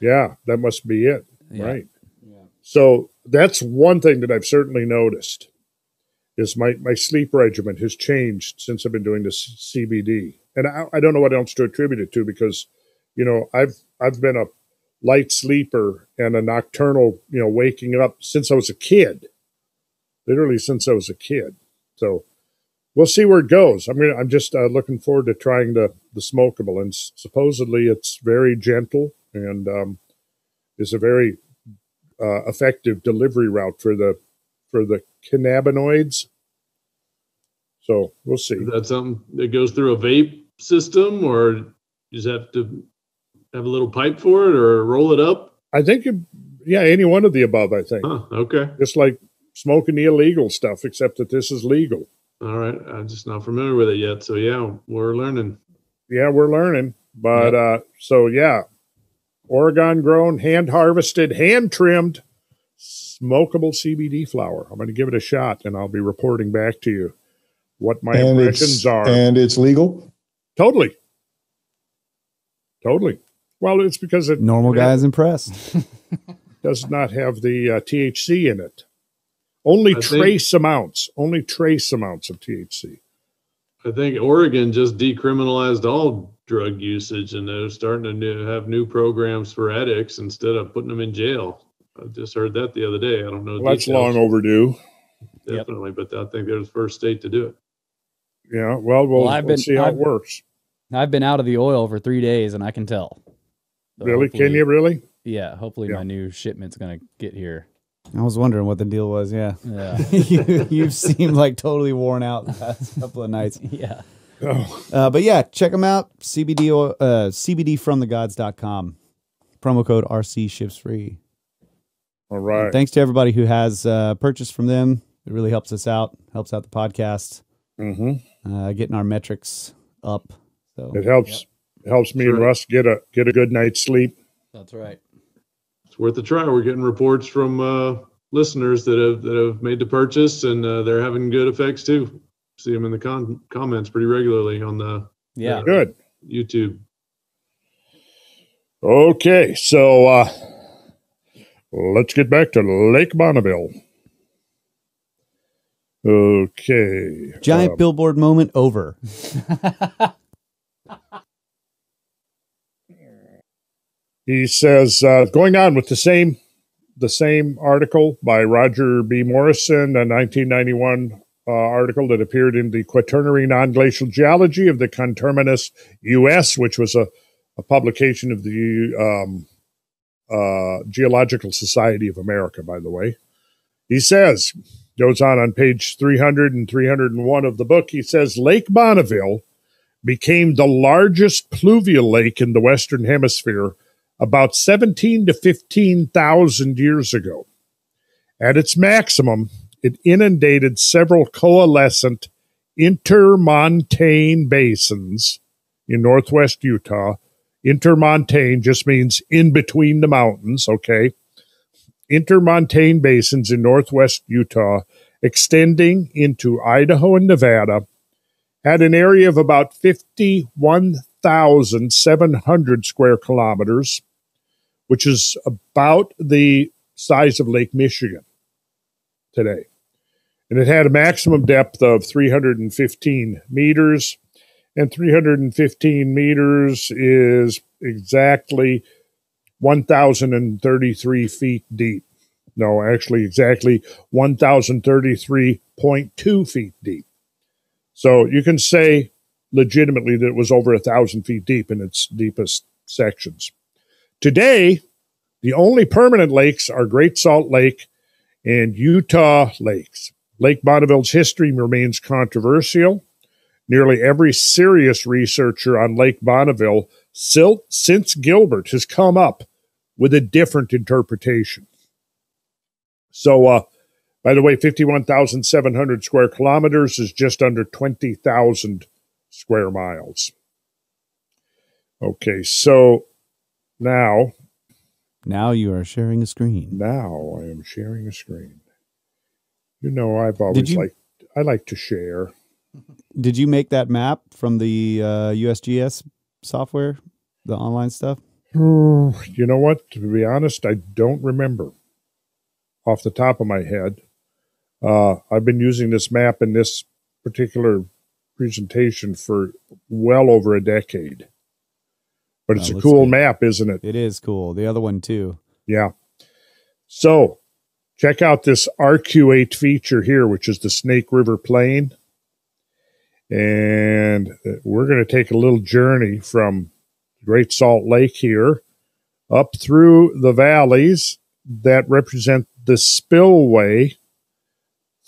Yeah, that must be it. Yeah. Right. Yeah. So that's one thing that I've certainly noticed is my sleep regimen has changed since I've been doing this CBD. And I don't know what else to attribute it to because, you know, I've been a light sleeper and a nocturnal, you know, waking up since I was a kid, literally since I was a kid. So we'll see where it goes. I'm just looking forward to trying the smokable, and supposedly it's very gentle and, is a very effective delivery route for the cannabinoids. So we'll see. Is that something that goes through a vape system, or you just have to have a little pipe for it, or roll it up? I think, any one of the above, I think. Huh, okay. It's like smoking the illegal stuff, except that this is legal. All right. I'm just not familiar with it yet. So, yeah, we're learning. Yeah, we're learning. But Oregon-grown, hand-harvested, hand-trimmed, smokable CBD flower. I'm going to give it a shot, and I'll be reporting back to you what my impressions are. And it's legal? Totally. Totally. Well, it's because it... Normal guy's impressed. Does not have the THC in it. Only trace amounts of THC. I think Oregon just decriminalized all drug usage, and they're starting to have new programs for addicts instead of putting them in jail. I just heard that the other day. I don't know. Well, that's long overdue. Definitely, but I think they're the first state to do it. Yeah, well, we'll see how it works. I've been out of the oil for 3 days, and I can tell. So really? Can you really? Yeah, hopefully my new shipment's going to get here. I was wondering what the deal was, yeah. You've seemed like totally worn out the past couple of nights. Yeah. Oh. But yeah, check them out. CBD, CBDfromthegods.com. Promo code RC ships free. All right. And thanks to everybody who has purchased from them. It really helps us out, helps out the podcast, getting our metrics up. So it helps. It helps me and Russ get a good night's sleep. That's right. It's worth a try. We're getting reports from listeners that have made the purchase, and they're having good effects too. See them in the comments pretty regularly on the good YouTube. Okay, so let's get back to Lake Bonneville. Okay, giant billboard moment over. He says, going on with the same article by Roger B. Morrison, a 1991 article that appeared in the Quaternary Non-Glacial Geology of the Conterminous U.S., which was a publication of the Geological Society of America, by the way. He says, goes on page 300 and 301 of the book, he says, Lake Bonneville became the largest pluvial lake in the Western Hemisphere about 17 to 15,000 years ago. At its maximum, it inundated several coalescent intermontane basins in northwest Utah. Intermontane just means in between the mountains, okay? Intermontane basins in northwest Utah, extending into Idaho and Nevada, had an area of about 51,700 square kilometers, which is about the size of Lake Michigan today. And it had a maximum depth of 315 meters, and 315 meters is exactly 1,033 feet deep. No, actually exactly 1,033.2 feet deep. So you can say legitimately that it was over 1,000 feet deep in its deepest sections. Today, the only permanent lakes are Great Salt Lake and Utah lakes. Lake Bonneville's history remains controversial. Nearly every serious researcher on Lake Bonneville since Gilbert has come up with a different interpretation. So, by the way, 51,700 square kilometers is just under 20,000 square miles. Okay, so now... Now you are sharing a screen. Now I am sharing a screen. You know, I've always liked... I like to share. Did you make that map from the USGS software, the online stuff? You know what? To be honest, I don't remember off the top of my head. I've been using this map in this particular presentation for well over a decade. But it's a cool map, isn't it? It is cool. The other one, too. Yeah. So check out this RQ8 feature here, which is the Snake River Plain. And we're going to take a little journey from Great Salt Lake here up through the valleys that represent the spillway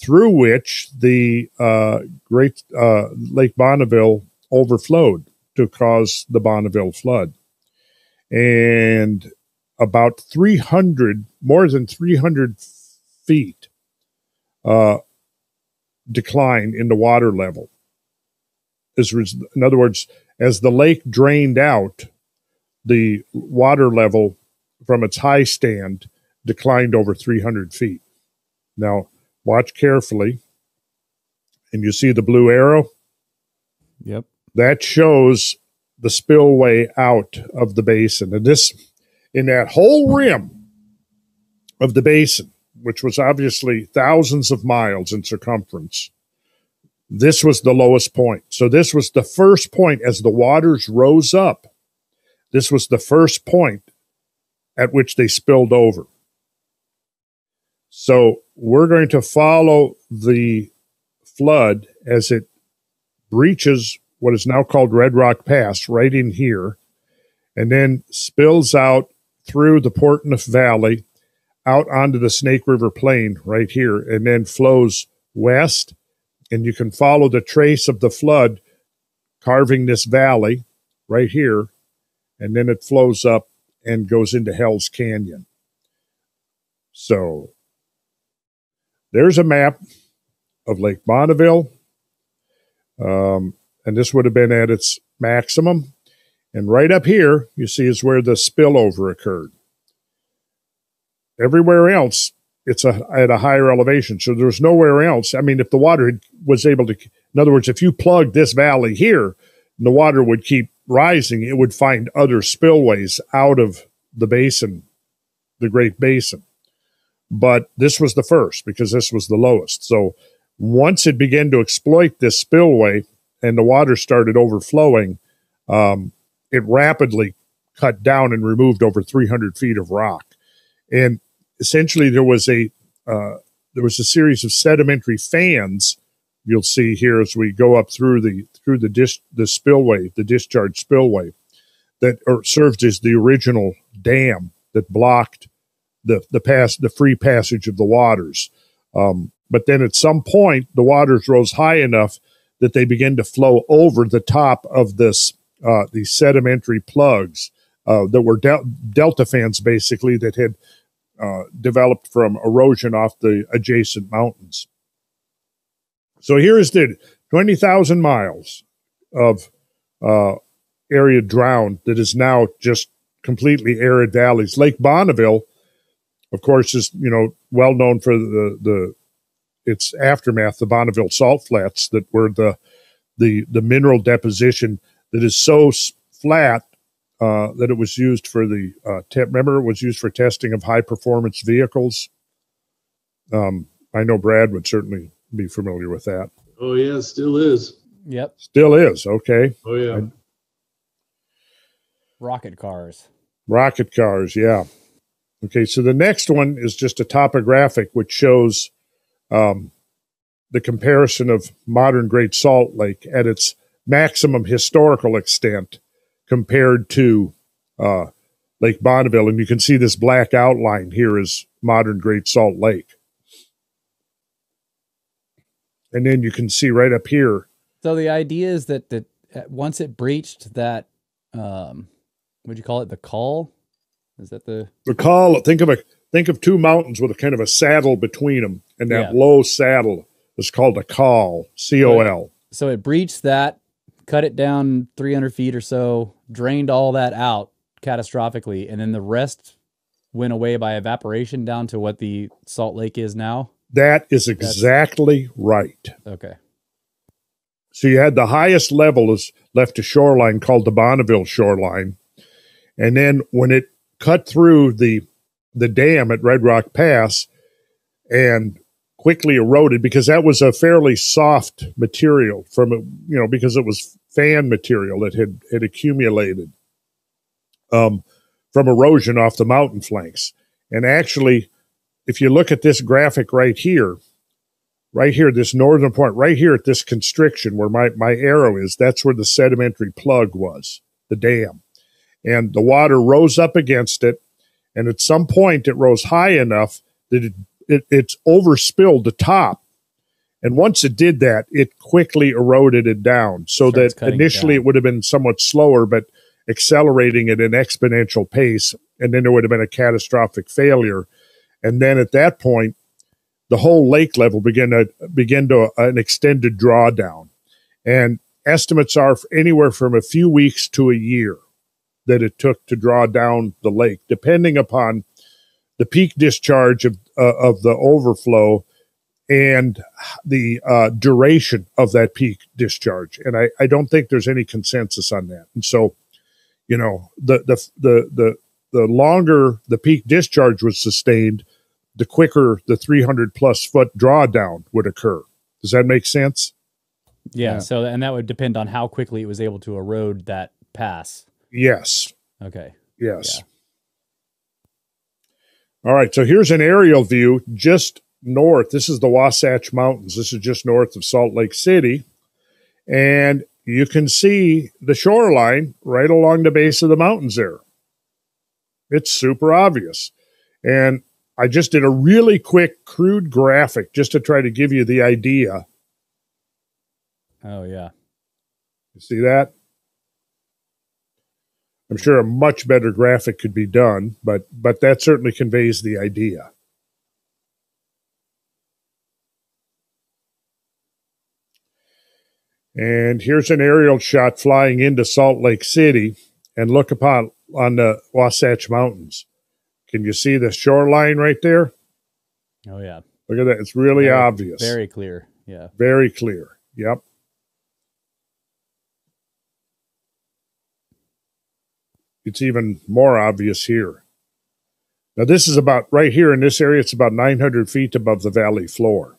through which the Lake Bonneville overflowed to cause the Bonneville flood. And about 300, more than 300 feet decline in the water level. In other words, as the lake drained out, the water level from its high stand declined over 300 feet. Now, watch carefully. And you see the blue arrow? Yep. That shows the spillway out of the basin. And in that whole rim of the basin, which was obviously thousands of miles in circumference, this was the lowest point. So this was the first point as the waters rose up. This was the first point at which they spilled over. So we're going to follow the flood as it breaches what is now called Red Rock Pass right in here, and then spills out through the Portneuf Valley out onto the Snake River Plain right here, and then flows west. And you can follow the trace of the flood carving this valley right here, and then it flows up and goes into Hell's Canyon. So there's a map of Lake Bonneville, and this would have been at its maximum. And right up here, you see, is where the spillover occurred. Everywhere else, it's at a higher elevation. So there's nowhere else. I mean, if the water was able to, in other words, if you plug this valley here, the water would keep rising. It would find other spillways out of the basin, the Great Basin. But this was the first because this was the lowest. So once it began to exploit this spillway and the water started overflowing, it rapidly cut down and removed over 300 feet of rock. And essentially there was a series of sedimentary fans you'll see here as we go up through the discharge spillway that served as the original dam that blocked the free passage of the waters. But then at some point, the waters rose high enough that they began to flow over the top of this these sedimentary plugs that were delta fans, basically, that had developed from erosion off the adjacent mountains. So here is the 20,000 miles of area drowned that is now just completely arid valleys. Lake Bonneville, of course, is well known for its aftermath, the Bonneville salt flats that were the mineral deposition that is so flat that it was used for the testing of high performance vehicles. I know Brad would certainly be familiar with that. Oh yeah, still is. Yep, still is. Okay. Oh yeah. Rocket cars. Yeah. Okay, so the next one is just a topographic, which shows the comparison of modern Great Salt Lake at its maximum historical extent compared to Lake Bonneville. And you can see this black outline here is modern Great Salt Lake. And then you can see right up here. So the idea is that once it breached that, would you call it the col? Is that the col? Think of two mountains with a kind of a saddle between them, and that low saddle is called a col. C-O-L. Right. So it breached that, cut it down 300 feet or so, drained all that out catastrophically, and then the rest went away by evaporation down to what the Salt Lake is now. That is exactly right. Okay. So you had the highest level is left a shoreline called the Bonneville shoreline. And then when it cut through the dam at Red Rock Pass and quickly eroded, because that was a fairly soft material because it was fan material that had accumulated from erosion off the mountain flanks. And actually, if you look at this graphic right here, this northern point, right here at this constriction where my arrow is, that's where the sedimentary plug was, the dam. And the water rose up against it, and at some point it rose high enough that it's overspilled the top. And once it did that, it quickly eroded it down, so that initially it would have been somewhat slower, but accelerating at an exponential pace, and then there would have been a catastrophic failure. And then at that point, the whole lake level began to an extended drawdown. And estimates are anywhere from a few weeks to a year that it took to draw down the lake, depending upon the peak discharge of the overflow and the duration of that peak discharge. And I don't think there's any consensus on that. And so, the longer the peak discharge was sustained, the quicker the 300+ foot drawdown would occur. Does that make sense? Yeah. So, and that would depend on how quickly it was able to erode that pass. Yes. Okay. Yes. Yeah. All right. So here's an aerial view just north. This is the Wasatch Mountains. This is just north of Salt Lake City. And you can see the shoreline right along the base of the mountains there. It's super obvious. And I just did a really quick, crude graphic just to try to give you the idea. Oh, yeah. You see that? I'm sure a much better graphic could be done, but that certainly conveys the idea. And here's an aerial shot flying into Salt Lake City, and look on the Wasatch Mountains. Can you see the shoreline right there? Oh, yeah. Look at that. It's really obvious. Very clear. Yeah. Very clear. Yep. It's even more obvious here. Now, this is about right here in this area. It's about 900 feet above the valley floor.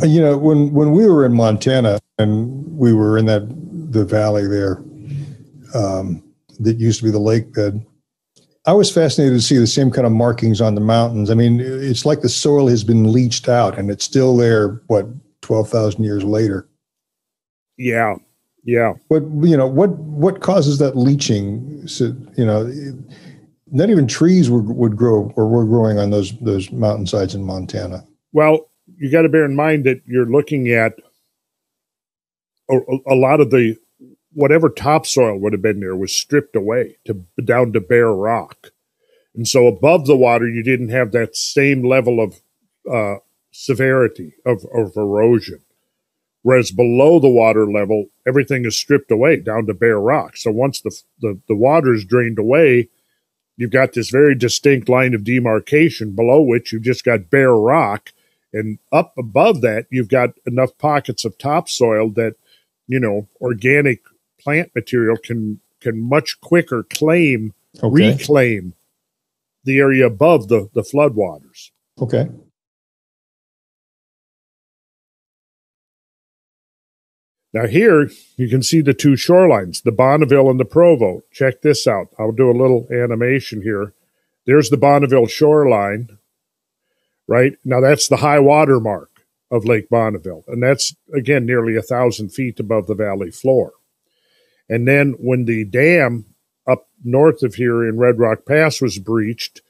When we were in Montana and we were in that the valley there that used to be the lake bed. I was fascinated to see the same kind of markings on the mountains. I mean, it's like the soil has been leached out and it's still there, what, 12,000 years later. Yeah. Yeah. But, you know, what causes that leaching? So, you know, not even trees would grow or were growing on those mountainsides in Montana. Well, you got to bear in mind that you're looking at a lot of the, whatever topsoil would have been there was stripped away down to bare rock. And so above the water, you didn't have that same level of severity of erosion. Whereas below the water level, everything is stripped away down to bare rock. So once the water is drained away, you've got this very distinct line of demarcation below which you've just got bare rock. And up above that, you've got enough pockets of topsoil that, you know, organic plant material can much quicker reclaim the area above the floodwaters. Okay. Now here you can see the two shorelines, the Bonneville and the Provo. Check this out. I'll do a little animation here. There's the Bonneville shoreline, right? Now that's the high water mark of Lake Bonneville. And that's, again, nearly 1,000 feet above the valley floor. And then when the dam up north of here in Red Rock Pass was breached,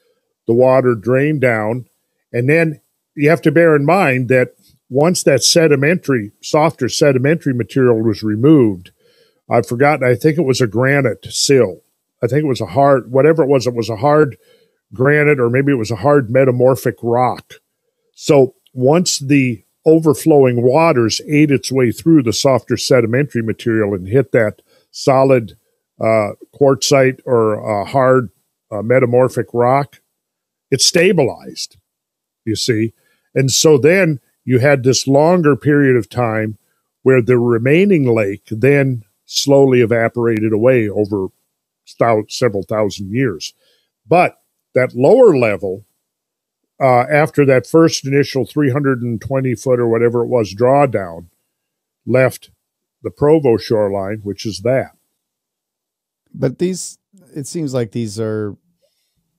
the water drained down. And then you have to bear in mind that once that softer sedimentary material was removed, I've forgotten, I think it was a granite sill. I think it was a hard, whatever it was a hard granite, or maybe it was a hard metamorphic rock. So once the overflowing waters ate its way through the softer sedimentary material and hit that solid quartzite or hard metamorphic rock, it stabilized, you see. And so then you had this longer period of time where the remaining lake then slowly evaporated away over several thousand years. But that lower level, after that first initial 320-foot or whatever it was drawdown, left the Provo shoreline, which is that. But these, it seems like these are,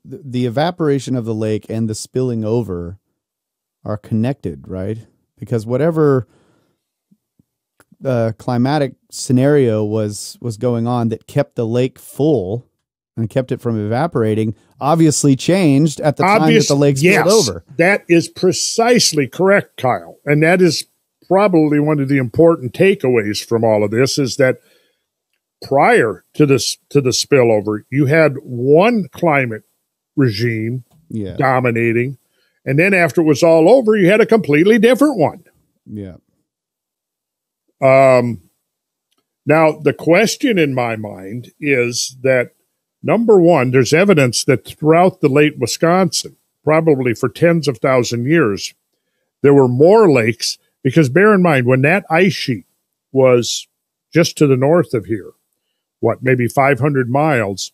the evaporation of the lake and the spilling over are connected, right? Because whatever climatic scenario was going on that kept the lake full and kept it from evaporating obviously changed at the time that the lake spilled over. That is precisely correct, Kyle. And that is probably one of the important takeaways from all of this, is that prior to this, to the spillover, you had one climate regime dominating. And then after it was all over, you had a completely different one. Yeah. Now, the question in my mind is that, number one, there's evidence that throughout the late Wisconsin, probably for tens of thousands of years, there were more lakes, because bear in mind, when that ice sheet was just to the north of here, what, maybe 500 miles,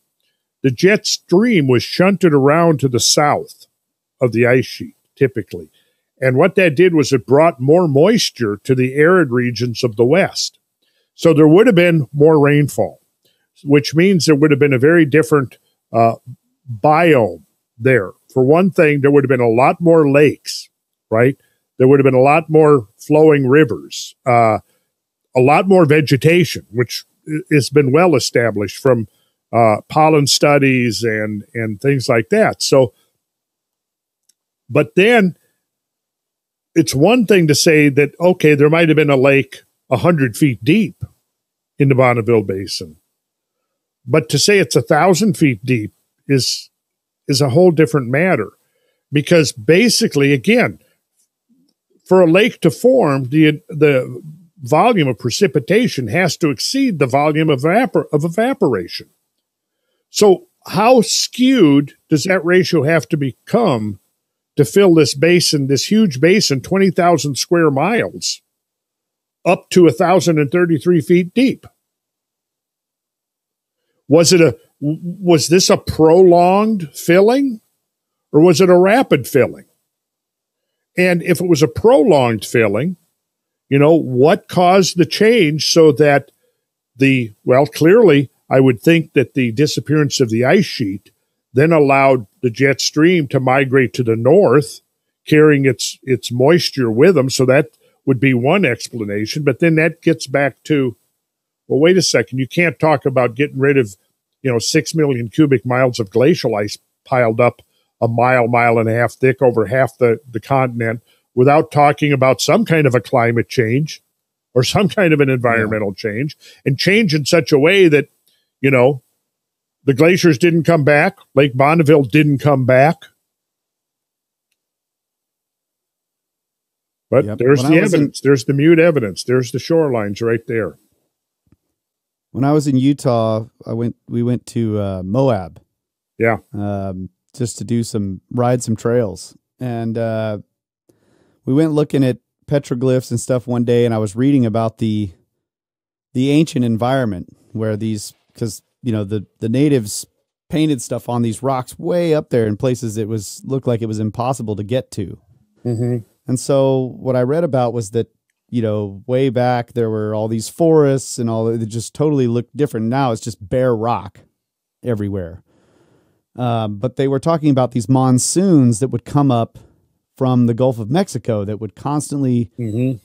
the jet stream was shunted around to the south of the ice sheet, typically. And what that did was it brought more moisture to the arid regions of the west. So there would have been more rainfall, which means there would have been a very different biome there. For one thing, there would have been a lot more lakes, right? There would have been a lot more flowing rivers, a lot more vegetation, which has been well established from pollen studies and things like that. So, but then it's one thing to say that, okay, there might have been a lake 100 feet deep in the Bonneville Basin, but to say it's 1,000 feet deep is a whole different matter, because basically, again, for a lake to form, the volume of precipitation has to exceed the volume of evaporation. So how skewed does that ratio have to become to fill this basin, this huge basin, 20,000 square miles, up to 1,033 feet deep? Was this a prolonged filling, or was it a rapid filling? And if it was a prolonged filling, you know, what caused the change so that clearly, I would think that the disappearance of the ice sheet then allowed the jet stream to migrate to the north, carrying its moisture with them. So that would be one explanation. But then that gets back to, well, wait a second, you can't talk about getting rid of, 6 million cubic miles of glacial ice piled up a mile and a half thick over half the continent without talking about some kind of a climate change or some kind of an environmental change, and change in such a way that, the glaciers didn't come back. Lake Bonneville didn't come back. But there's the evidence. There's the mute evidence. There's the shorelines right there. When I was in Utah, we went to Moab. Yeah. Just to do ride some trails. And we went looking at petroglyphs and stuff one day, and I was reading about the ancient environment where these, because the natives painted stuff on these rocks way up there in places it looked like it was impossible to get to. Mm-hmm. And so what I read about was that, way back there were all these forests and all that just totally looked different. Now it's just bare rock everywhere. But they were talking about these monsoons that would come up from the Gulf of Mexico that would constantly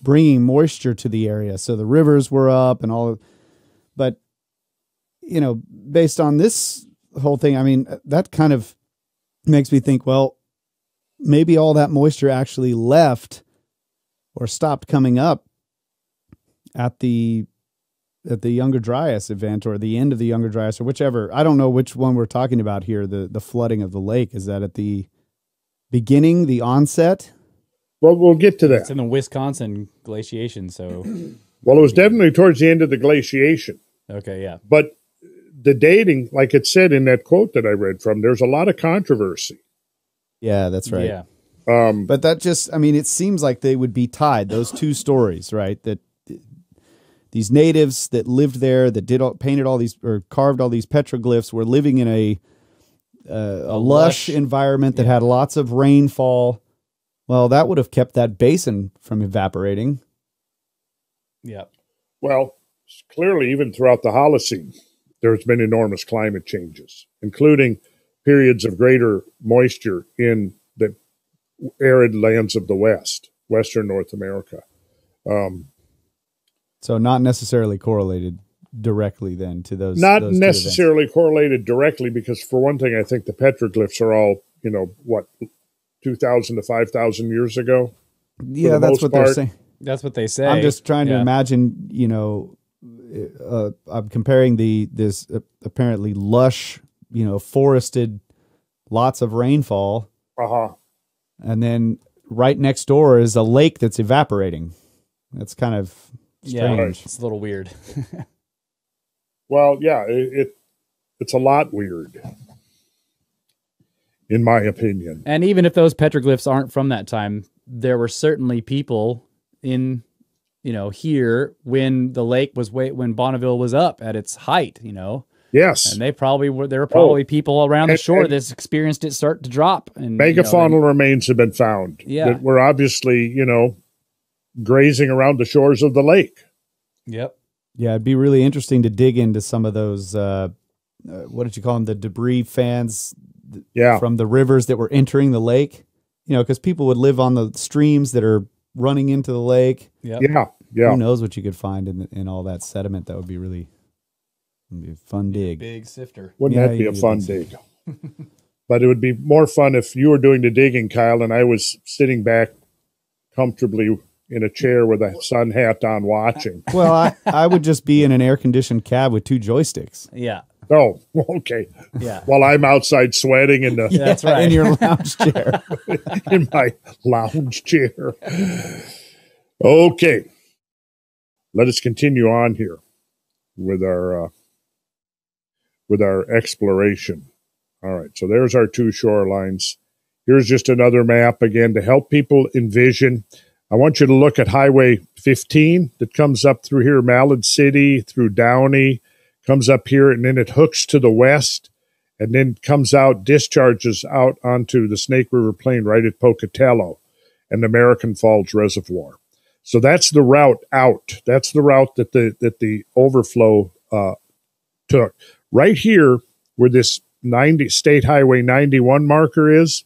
bringing moisture to the area. So the rivers were up and all. But, based on this whole thing, I mean, that kind of makes me think, well, maybe all that moisture actually left or stopped coming up at the Younger Dryas event or the end of the Younger Dryas or whichever. I don't know which one we're talking about here. The flooding of the lake, is that at the beginning, the onset? Well, we'll get to that. It's in the Wisconsin glaciation, so. Well, it was definitely towards the end of the glaciation. Okay, yeah. But the dating, like it said in that quote that I read from, there's a lot of controversy. Yeah, that's right. Yeah. But that just, it seems like they would be tied, those two stories, right? That these natives that lived there, that painted all these, or carved all these petroglyphs, were living in a lush environment that had lots of rainfall. Well, that would have kept that basin from evaporating. Yeah. Well, clearly, even throughout the Holocene, there's been enormous climate changes, including periods of greater moisture in the arid lands of the West, Western North America. So not necessarily correlated directly then to those. Not those necessarily correlated directly, because for one thing, I think the petroglyphs are all, 2,000 to 5,000 years ago. Yeah, that's what they're saying. That's what they say. I'm just trying to imagine, I'm comparing this apparently lush, forested, lots of rainfall. Uh-huh. And then right next door is a lake that's evaporating. That's kind of strange. Yeah, it's a little weird. Well, yeah, it's a lot weird, in my opinion. And even if those petroglyphs aren't from that time, there were certainly people in, here when the lake was when Bonneville was up at its height, Yes. And there were probably people around the shore that experienced it start to drop. And megafaunal remains have been found. Yeah. That were obviously, grazing around the shores of the lake. Yep. Yeah. It'd be really interesting to dig into some of those, what did you call them? The debris fans from the rivers that were entering the lake, because people would live on the streams that are running into the lake. Yep. Yeah. Yeah. Who knows what you could find in all that sediment. That would be really... It'd be a fun dig. Big sifter. Wouldn't that be a fun dig? But it would be more fun if you were doing the digging, Kyle, and I was sitting back comfortably in a chair with a sun hat on watching. Well, I would just be in an air-conditioned cab with two joysticks. Yeah. Oh, okay. Yeah. While I'm outside sweating in the... Yeah, that's right. In your lounge chair. In my lounge chair. Okay. Let us continue on here with our... with our exploration. All right, so there's our two shorelines. Here's just another map, again, to help people envision. I want you to look at Highway 15 that comes up through here, Malad City, through Downey, comes up here, and then it hooks to the west, and then comes out, discharges out onto the Snake River Plain right at Pocatello and American Falls Reservoir. So that's the route out. That's the route that the overflow took. Right here where this State Highway 91 marker is,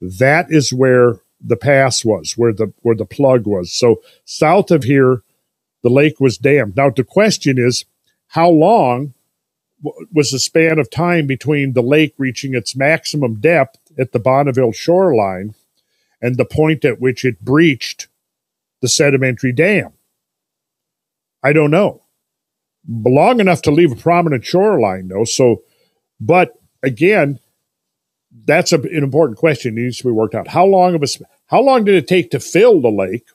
that is where the pass was, where the plug was. So south of here, the lake was dammed. Now, the question is, how long was the span of time between the lake reaching its maximum depth at the Bonneville shoreline and the point at which it breached the sedimentary dam? I don't know. Long enough to leave a prominent shoreline, though. So, but again, that's an important question that needs to be worked out. How long did it take to fill the lake?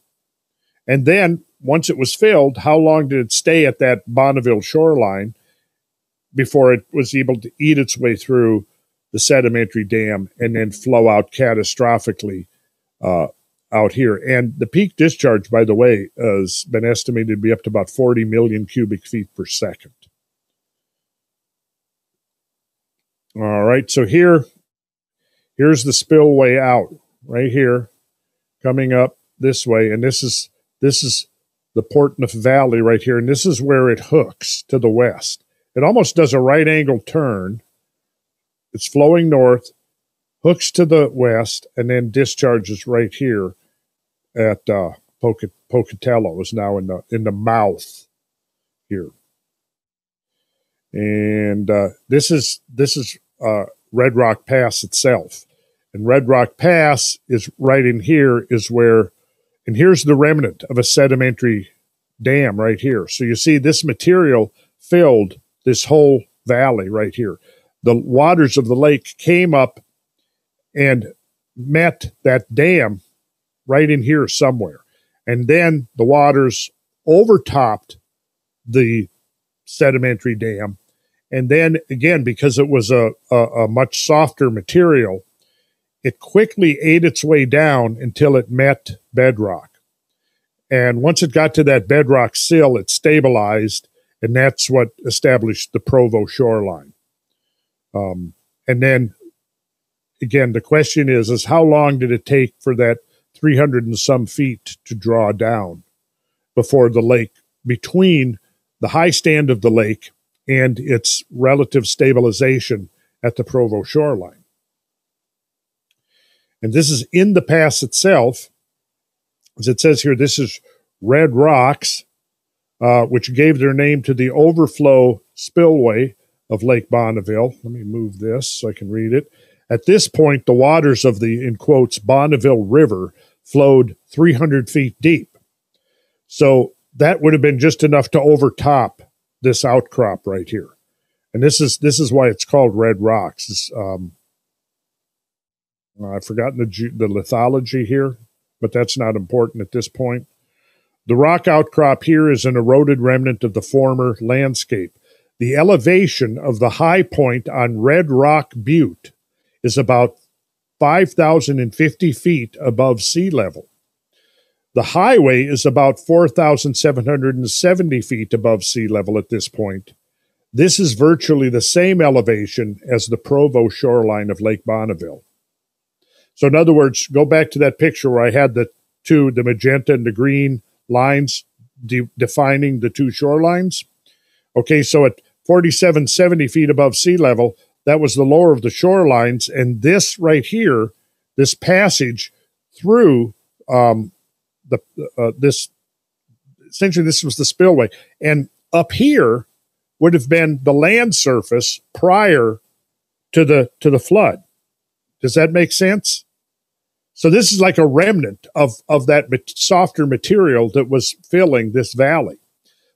And then once it was filled, how long did it stay at that Bonneville shoreline before it was able to eat its way through the sedimentary dam and then flow out catastrophically out here? And the peak discharge, by the way, has been estimated to be up to about 40 million cubic feet per second. All right, so here's the spillway out right here, coming up this way, and this is the Portneuf Valley right here, and this is where it hooks to the west. It almost does a right angle turn. It's flowing north, hooks to the west, and then discharges right here at Pocatello. Is now in the mouth here, and this is Red Rock Pass itself, and Red Rock Pass is right in here. Is where, and here's the remnant of a sedimentary dam right here. So you see this material filled this whole valley right here. The waters of the lake came up and met that dam right in here somewhere. And then the waters overtopped the sedimentary dam. And then again, because it was a much softer material, it quickly ate its way down until it met bedrock. And once it got to that bedrock sill, it stabilized, and that's what established the Provo shoreline. And then, again, the question is how long did it take for that 300 and some feet to draw down before the lake, between the high stand of the lake and its relative stabilization at the Provo shoreline? And this is in the pass itself. As it says here, this is Red Rocks, which gave their name to the overflow spillway of Lake Bonneville. Let me move this so I can read it. At this point, the waters of the, in quotes, Bonneville River flowed 300 feet deep. So that would have been just enough to overtop this outcrop right here. And this is why it's called Red Rocks. It's, I've forgotten the lithology here, but that's not important at this point. The rock outcrop here is an eroded remnant of the former landscape. The elevation of the high point on Red Rock Butte is about 5,050 feet above sea level. The highway is about 4,770 feet above sea level at this point. This is virtually the same elevation as the Provo shoreline of Lake Bonneville. So in other words, go back to that picture where I had the magenta and the green lines defining the two shorelines. Okay, so at 4,770 feet above sea level, that was the lower of the shorelines, and this right here, this passage through essentially this was the spillway, and up here would have been the land surface prior to the flood. Does that make sense? So this is like a remnant of that softer material that was filling this valley.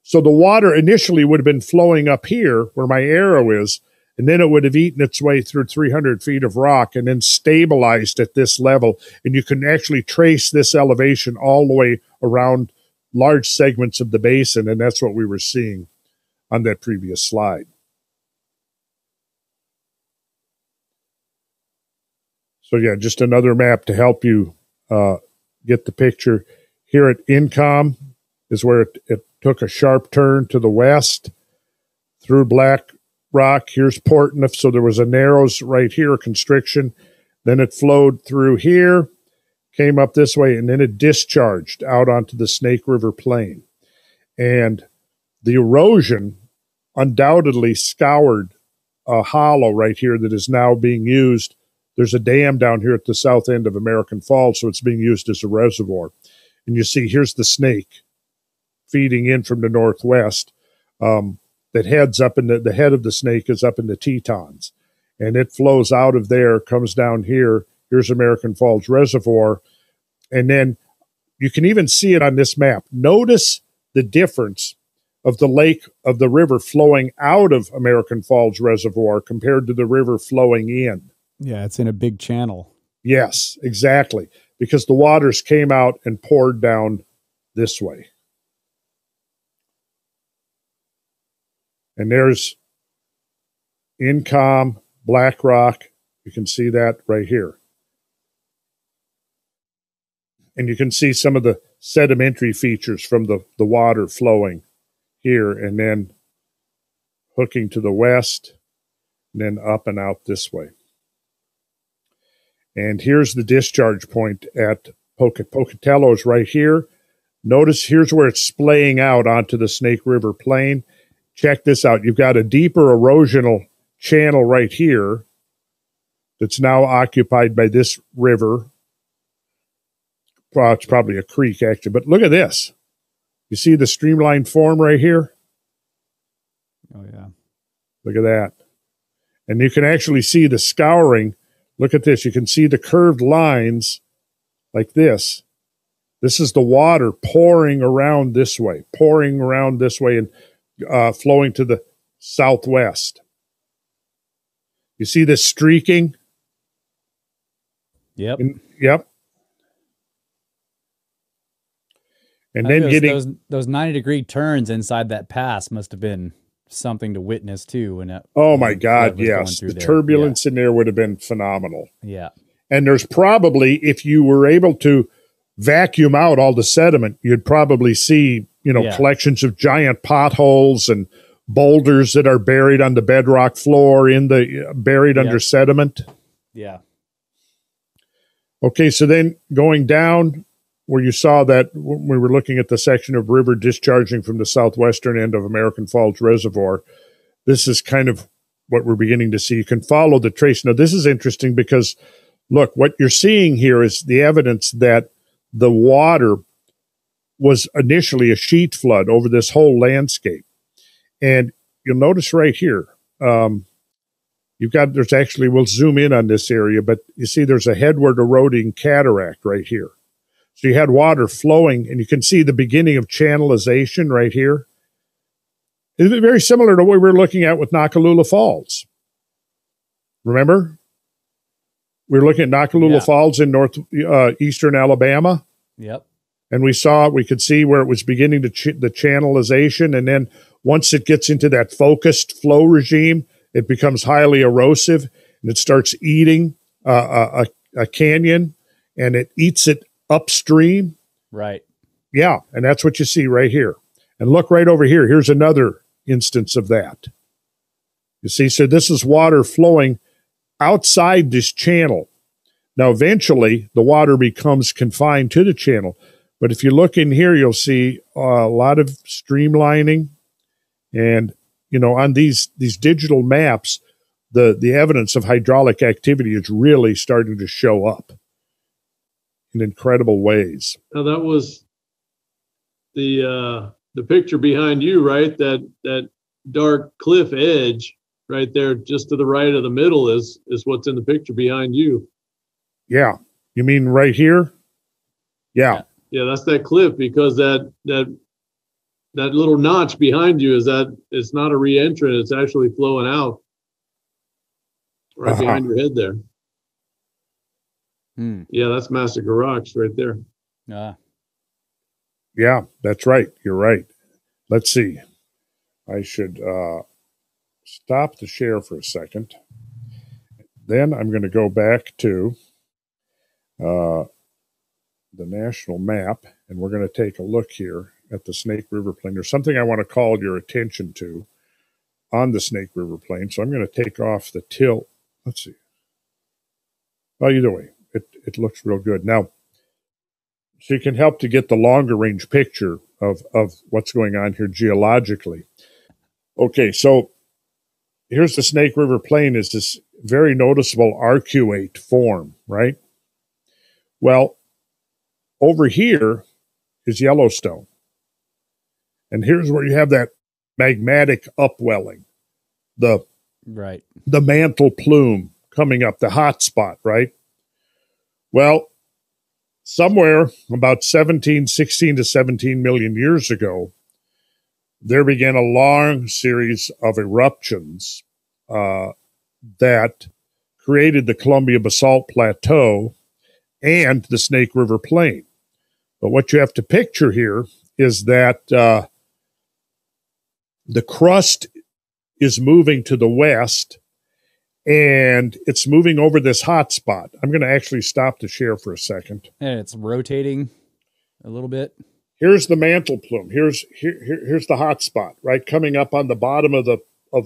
So the water initially would have been flowing up here where my arrow is, and then it would have eaten its way through 300 feet of rock and then stabilized at this level. And you can actually trace this elevation all the way around large segments of the basin, and that's what we were seeing on that previous slide. So yeah, just another map to help you get the picture. Here at Incom is where it took a sharp turn to the west through Black Rock. Here's Portneuf, so there was a narrows right here, constriction. Then it flowed through here, came up this way, and then it discharged out onto the Snake River Plain. And the erosion undoubtedly scoured a hollow right here that is now being used. There's a dam down here at the south end of American Falls, so it's being used as a reservoir. And you see, here's the Snake feeding in from the northwest. That heads up in the head of the Snake is up in the Tetons. And it flows out of there, comes down here. Here's American Falls Reservoir. And then you can even see it on this map. Notice the difference of the lake, of the river flowing out of American Falls Reservoir compared to the river flowing in. Yeah, it's in a big channel. Yes, exactly. Because the waters came out and poured down this way. And there's Incom, Black Rock. You can see that right here. And you can see some of the sedimentary features from the water flowing here and then hooking to the west and then up and out this way. And here's the discharge point at Pocatello is right here. Notice here's where it's splaying out onto the Snake River Plain. Check this out. You've got a deeper erosional channel right here that's now occupied by this river. Well, it's probably a creek, actually. But look at this. You see the streamlined form right here? Oh, yeah. Look at that. And you can actually see the scouring. Look at this. You can see the curved lines like this. This is the water pouring around this way, and flowing to the southwest. You see this streaking? Yep. Yep. And then getting those 90-degree turns inside that pass must have been something to witness too. And oh my God, yes, the turbulence in there would have been phenomenal. Yeah. And there's probably, if you were able to vacuum out all the sediment, you'd probably see, you know, collections of giant potholes and boulders that are buried on the bedrock floor, buried under sediment. Yeah. Okay, so then going down where you saw that when we were looking at the section of river discharging from the southwestern end of American Falls Reservoir, this is kind of what we're beginning to see. You can follow the trace. Now, this is interesting because, look, what you're seeing here is the evidence that the water was initially a sheet flood over this whole landscape. And you'll notice right here, there's actually, we'll zoom in on this area, but you see there's a headward eroding cataract right here. So you had water flowing, and you can see the beginning of channelization right here. It's very similar to what we were looking at with Nakalula Falls. Remember? We were looking at Nakalula Falls in northeastern Alabama. Yep. And we could see where it was beginning to the channelization. And then once it gets into that focused flow regime, it becomes highly erosive and it starts eating a canyon, and it eats it upstream. Right. Yeah. And that's what you see right here. And look right over here. Here's another instance of that. You see, so this is water flowing outside this channel. Now, eventually, the water becomes confined to the channel. But if you look in here, you'll see a lot of streamlining. And, you know, on these digital maps, the evidence of hydraulic activity is really starting to show up in incredible ways. Now, that was the picture behind you, right? That dark cliff edge right there just to the right of the middle is what's in the picture behind you. Yeah. You mean right here? Yeah. Yeah, that's that cliff, because that little notch behind you is that it's not a re-entrant, it's actually flowing out right behind your head there. Hmm. Yeah, that's Massacre Rocks right there. Yeah, that's right. You're right. Let's see. I should stop the share for a second. Then I'm going to go back to the national map, and we're going to take a look here at the Snake River Plain. There's something I want to call your attention to on the Snake River Plain, so I'm going to take off the tilt. Let's see. Well, either way, it looks real good. Now, so you can help to get the longer range picture of what's going on here geologically. Okay, so here's the Snake River Plain, is this very noticeable arcuate form, right? Well, over here is Yellowstone. And here's where you have that magmatic upwelling, the mantle plume coming up, the hot spot, right? Well, somewhere about 16 to 17 million years ago, there began a long series of eruptions that created the Columbia Basalt Plateau and the Snake River Plain. But what you have to picture here is that the crust is moving to the west, and it's moving over this hot spot. I'm going to actually stop the share for a second. And it's rotating a little bit. Here's the mantle plume. Here's the hot spot, right? Coming up on the bottom of the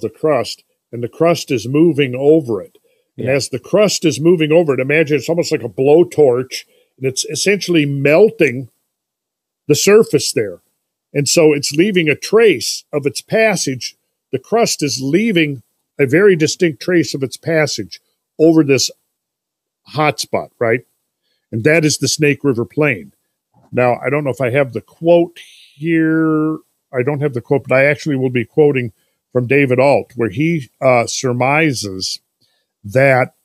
crust, and the crust is moving over it. And as the crust is moving over it, imagine it's almost like a blowtorch, and it's essentially melting the surface there. And so it's leaving a trace of its passage. The crust is leaving a very distinct trace of its passage over this hot spot, right? And that is the Snake River Plain. Now, I don't know if I have the quote here. I don't have the quote, but I actually will be quoting from David Alt, where he surmises that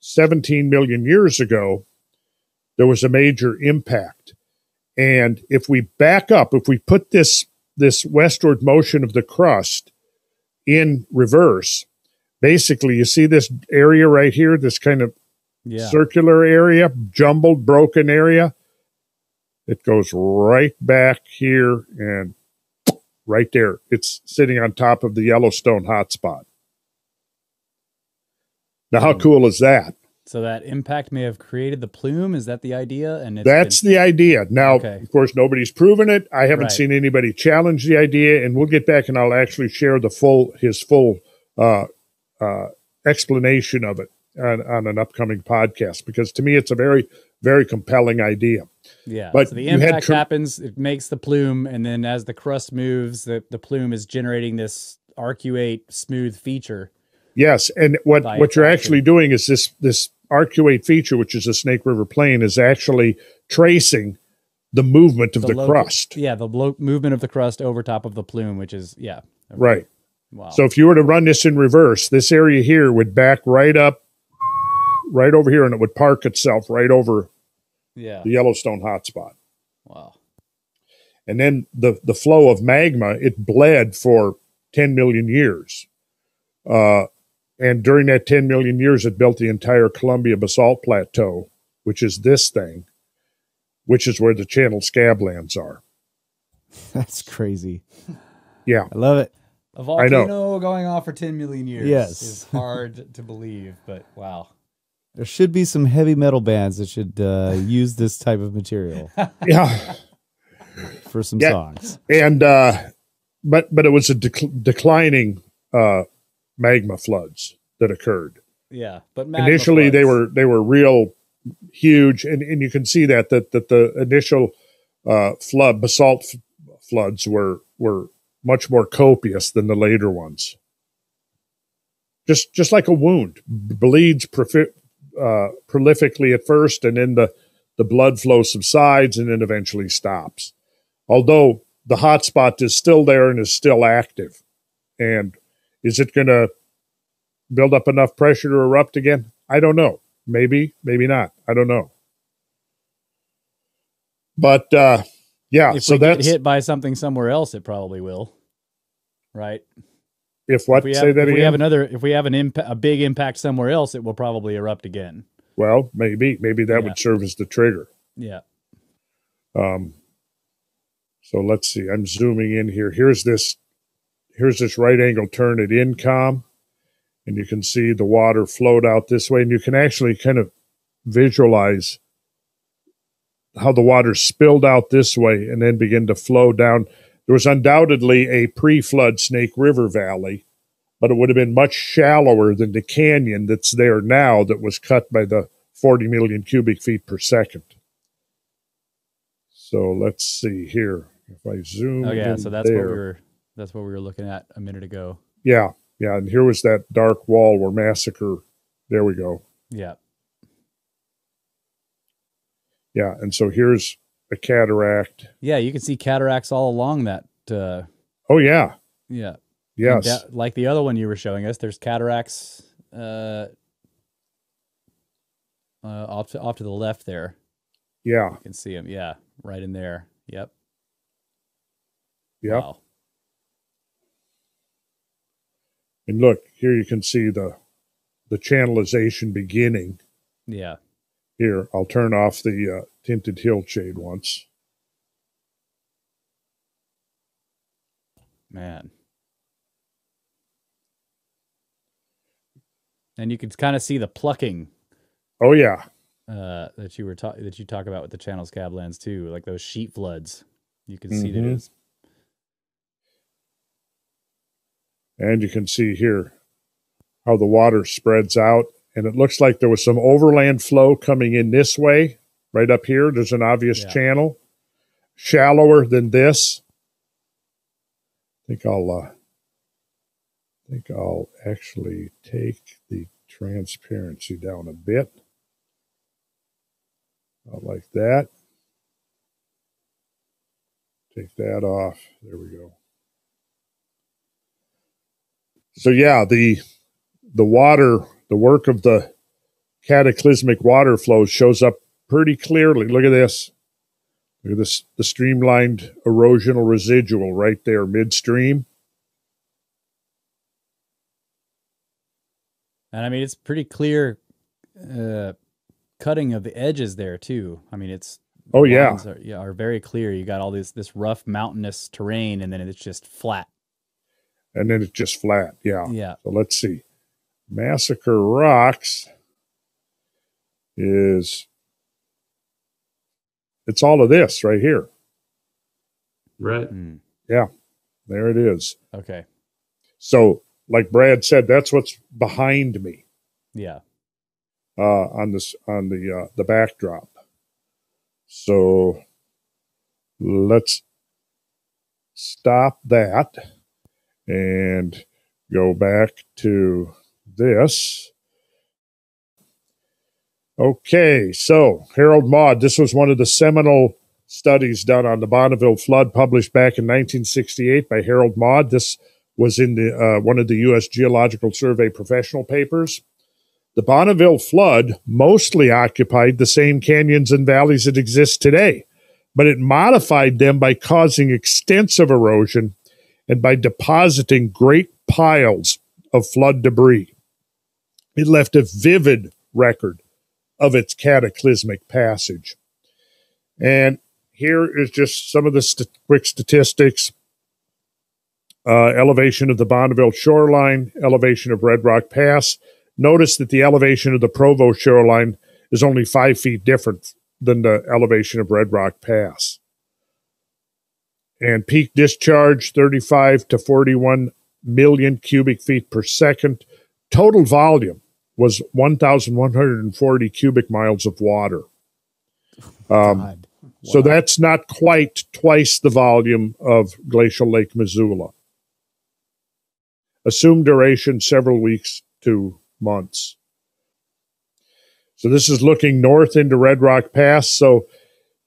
17 million years ago, there was a major impact. And if we back up, if we put this westward motion of the crust in reverse, basically you see this area right here, this kind of circular area, jumbled, broken area. It goes right back here and right there. It's sitting on top of the Yellowstone hotspot. Now, how cool is that? So that impact may have created the plume. Is that the idea? And that's the idea. Now, of course, nobody's proven it. I haven't seen anybody challenge the idea, and we'll get back and I'll actually share the full explanation of it on an upcoming podcast, because to me, it's a very, very compelling idea. Yeah. But so the impact happens, it makes the plume. And then as the crust moves, the plume is generating this arcuate smooth feature. Yes. And what you're actually doing is this arcuate feature, which is the Snake River Plain, is actually tracing the movement of the crust. Yeah. The movement of the crust over top of the plume, which is, okay. Right. Wow. So if you were to run this in reverse, this area here would back right up, right over here, and it would park itself right over the Yellowstone hotspot. Wow. And then the flow of magma, it bled for 10 million years. And during that 10 million years, it built the entire Columbia Basalt Plateau, which is this thing, which is where the Channel Scablands are. That's crazy. Yeah. I love it. A volcano going off for 10 million years is hard to believe, but wow. There should be some heavy metal bands that should use this type of material. Yeah. For some songs. And, but it was a declining magma floods that occurred. Yeah. But initially they were real huge. And you can see that the initial, basalt floods were much more copious than the later ones. Just like a wound bleeds prolifically at first, and then the blood flow subsides and then eventually stops. Although the hot spot is still there and is still active. And is it going to build up enough pressure to erupt again? I don't know. Maybe, maybe not. I don't know. But, yeah, if so that's hit by something somewhere else, it probably will. Right. If what? If we have, say that if again? If we have a big impact somewhere else, it will probably erupt again. Well, maybe that would serve as the trigger. Yeah. So let's see, I'm zooming in here. Here's this right angle turn at Incom, and you can see the water flowed out this way, and you can actually kind of visualize how the water spilled out this way and then begin to flow down. There was undoubtedly a pre-flood Snake River Valley, but it would have been much shallower than the canyon that's there now that was cut by the 40 million cubic feet per second. So let's see here. If I zoom in, so that's what we were That's what we were looking at a minute ago. Yeah. Yeah. And here was that dark wall where Massacre. There we go. Yeah. Yeah. And so here's a cataract. Yeah. You can see cataracts all along that. Oh, yeah. Yeah. Yes. That, like the other one you were showing us, there's cataracts off to the left there. Yeah. You can see them. Yeah. Right in there. Yep. Yeah. Wow. And look, here you can see the channelization beginning. Yeah. Here, I'll turn off the tinted hillshade once. Man. And you can kind of see the plucking. Oh, yeah. That you talk about with the Channel Scablands too, like those sheet floods. You can see that it is. And you can see here how the water spreads out. And it looks like there was some overland flow coming in this way, right up here. There's an obvious channel, shallower than this. I think I'll actually take the transparency down a bit. About like that. Take that off. There we go. So yeah, the water, the work of the cataclysmic water flow shows up pretty clearly. Look at this. Look at this, the streamlined erosional residual right there midstream. And I mean, it's pretty clear cutting of the edges there too. I mean, it's are very clear. You got all this rough mountainous terrain, and then it's just flat. And then it's just flat. Yeah. Yeah. So let's see. Massacre Rocks is, it's all of this right here. Right. Yeah. There it is. Okay. So like Brad said, that's what's behind me. Yeah. On the backdrop. So let's stop that and go back to this. Okay, so Harold Maud, this was one of the seminal studies done on the Bonneville flood, published back in 1968 by Harold Maud. This was in the one of the U.S. Geological Survey professional papers. The Bonneville flood mostly occupied the same canyons and valleys that exist today, but it modified them by causing extensive erosion and by depositing great piles of flood debris. It left a vivid record of its cataclysmic passage. And here is just some of the quick statistics. Elevation of the Bonneville shoreline, elevation of Red Rock Pass. Notice that the elevation of the Provo shoreline is only 5 feet different than the elevation of Red Rock Pass. And peak discharge, 35 to 41 million cubic feet per second. Total volume was 1,140 cubic miles of water. Wow. So that's not quite twice the volume of Glacial Lake Missoula. Assumed duration, several weeks to months. So this is looking north into Red Rock Pass. So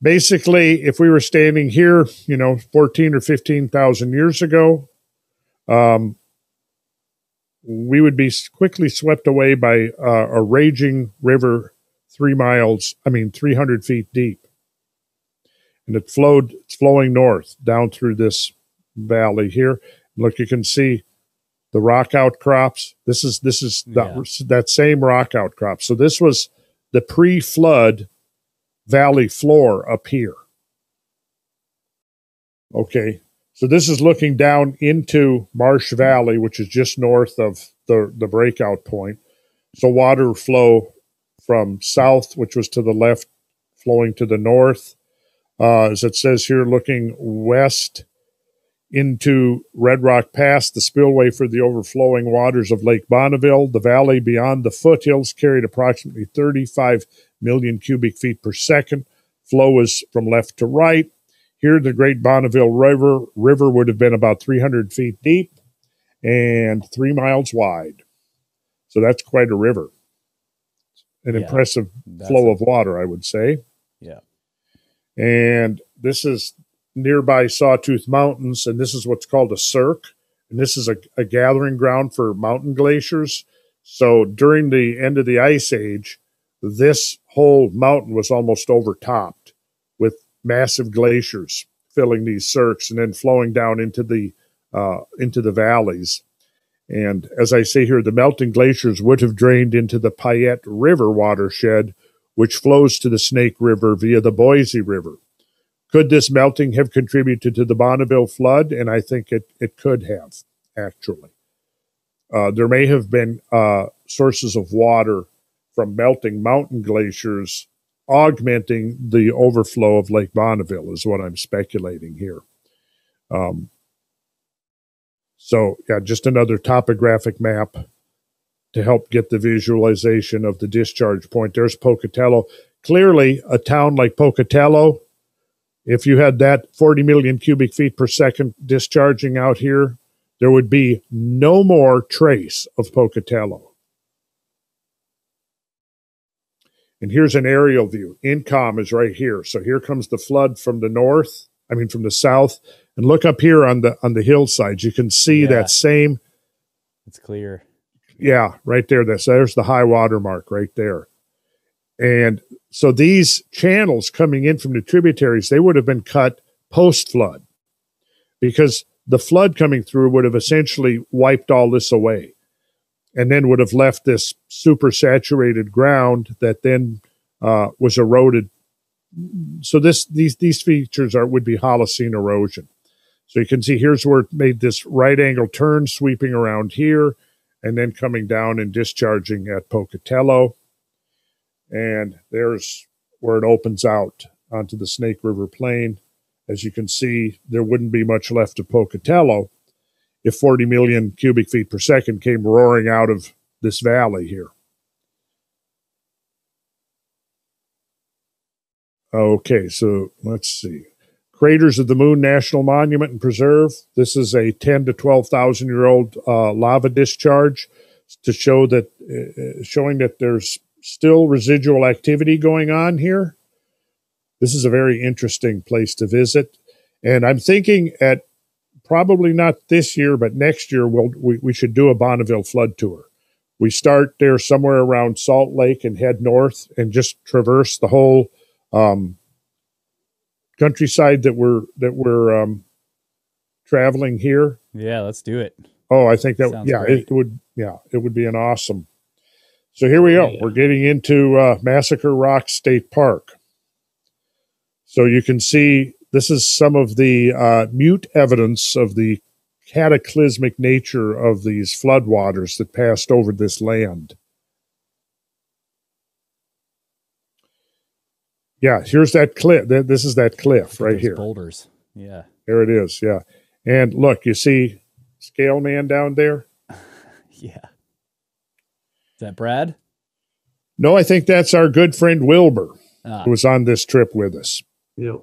basically, if we were standing here, you know, 14 or 15,000 years ago, we would be quickly swept away by a raging river 300 feet deep. And it's flowing north down through this valley here. Look, you can see the rock outcrops. That same rock outcrop. So this was the pre-flood valley floor up here. Okay, so this is looking down into Marsh Valley, which is just north of the breakout point. So water flow from south, which was to the left, flowing to the north. As it says here, looking west into Red Rock Pass, the spillway for the overflowing waters of Lake Bonneville. The valley beyond the foothills carried approximately 35 million cubic feet per second. Flow is from left to right. Here, the Great Bonneville River would have been about 300 feet deep and 3 miles wide. So that's quite a river. An impressive flow of water, I would say. Yeah. And this is nearby Sawtooth Mountains, and this is what's called a cirque. And this is a gathering ground for mountain glaciers. So during the end of the Ice Age, this whole mountain was almost overtopped with massive glaciers filling these cirques and then flowing down into the valleys. And as I say here, the melting glaciers would have drained into the Payette River watershed, which flows to the Snake River via the Boise River. Could this melting have contributed to the Bonneville flood? And I think it could have, actually. There may have been sources of water from melting mountain glaciers augmenting the overflow of Lake Bonneville is what I'm speculating here. So, yeah, just another topographic map to help get the visualization of the discharge point. There's Pocatello. Clearly, a town like Pocatello, if you had that 40 million cubic feet per second discharging out here, there would be no more trace of Pocatello. And here's an aerial view. Incom is right here. So here comes the flood from the north. I mean, from the south. And look up here on the hillsides. You can see that same. It's clear. Yeah, right there. There's the high water mark right there. And so these channels coming in from the tributaries, they would have been cut post-flood because the flood coming through would have essentially wiped all this away and then would have left this supersaturated ground that then was eroded. So these features would be Holocene erosion. So you can see here's where it made this right angle turn, sweeping around here, and then coming down and discharging at Pocatello. And there's where it opens out onto the Snake River Plain. As you can see, there wouldn't be much left of Pocatello if 40 million cubic feet per second came roaring out of this valley here. Okay, so let's see. Craters of the Moon National Monument and Preserve. This is a 10 to 12,000-year-old lava discharge to show that, showing that there's still residual activity going on here. This is a very interesting place to visit. And I'm thinking at probably not this year, but next year, we should do a Bonneville flood tour. We start there somewhere around Salt Lake and head north and just traverse the whole countryside that we're traveling here. Yeah, let's do it. Oh, I think that it would be an awesome. So here we go. Yeah. We're getting into Massacre Rocks State Park. So you can see this is some of the mute evidence of the cataclysmic nature of these floodwaters that passed over this land. Yeah, here's that cliff. This is that cliff right here. Boulders. Yeah. There it is. Yeah. And look, you see Scale Man down there? Yeah. Is that Brad? No, I think that's our good friend Wilbur, who was on this trip with us. Yeah.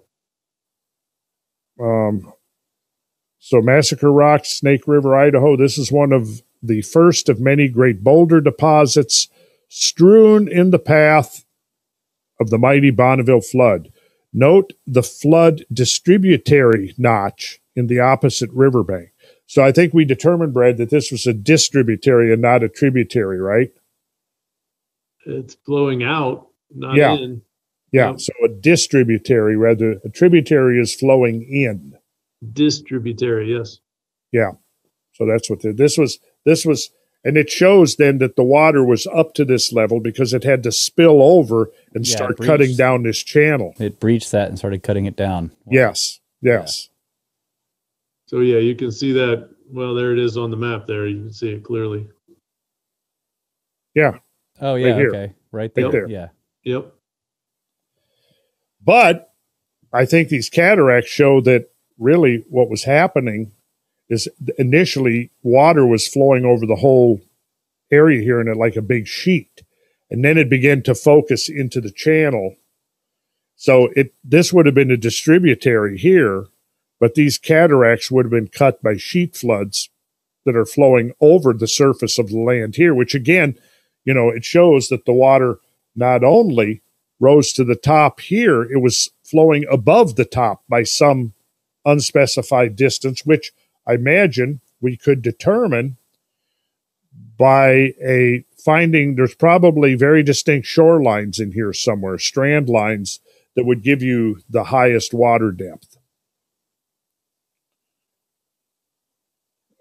So Massacre Rocks, Snake River, Idaho. This is one of the first of many great boulder deposits strewn in the path of the mighty Bonneville flood. Note the flood distributary notch in the opposite riverbank. So I think we determined, Brad, that this was a distributary and not a tributary, right? It's blowing out, not in. Yeah, so a distributary, rather a tributary is flowing in. Distributary, yes. Yeah, so that's what this was, and it shows then that the water was up to this level because it had to spill over and start cutting down this channel. It breached that and started cutting it down. Wow. Yes. Yeah. So, yeah, you can see that. Well, there it is on the map there. You can see it clearly. Yeah. Oh, yeah. Right okay. Right there. Right there. Yeah. Yep. But I think these cataracts show that really what was happening is initially water was flowing over the whole area here in it like a big sheet. And then it began to focus into the channel. So this would have been a distributary here, but these cataracts would have been cut by sheet floods that are flowing over the surface of the land here, which again, you know, it shows that the water not only rose to the top here, it was flowing above the top by some unspecified distance, which I imagine we could determine by finding there's probably very distinct shorelines in here somewhere, strand lines that would give you the highest water depth.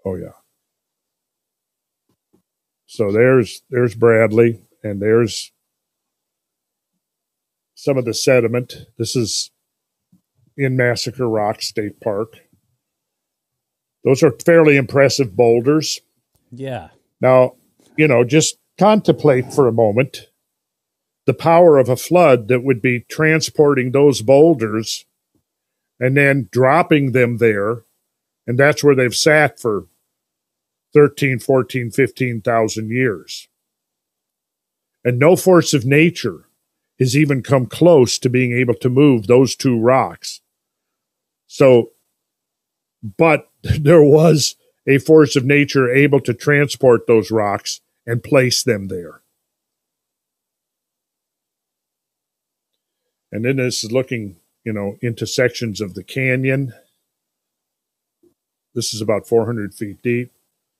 Oh, yeah. So there's Bradley, and there's some of the sediment. This is in Massacre Rocks State Park. Those are fairly impressive boulders. Yeah. Now, you know, just contemplate for a moment the power of a flood that would be transporting those boulders and then dropping them there. And that's where they've sat for 13, 14, 15,000 years. And no force of nature has even come close to being able to move those two rocks. So, but there was a force of nature able to transport those rocks and place them there. And then this is looking, you know, into sections of the canyon. This is about 400 feet deep.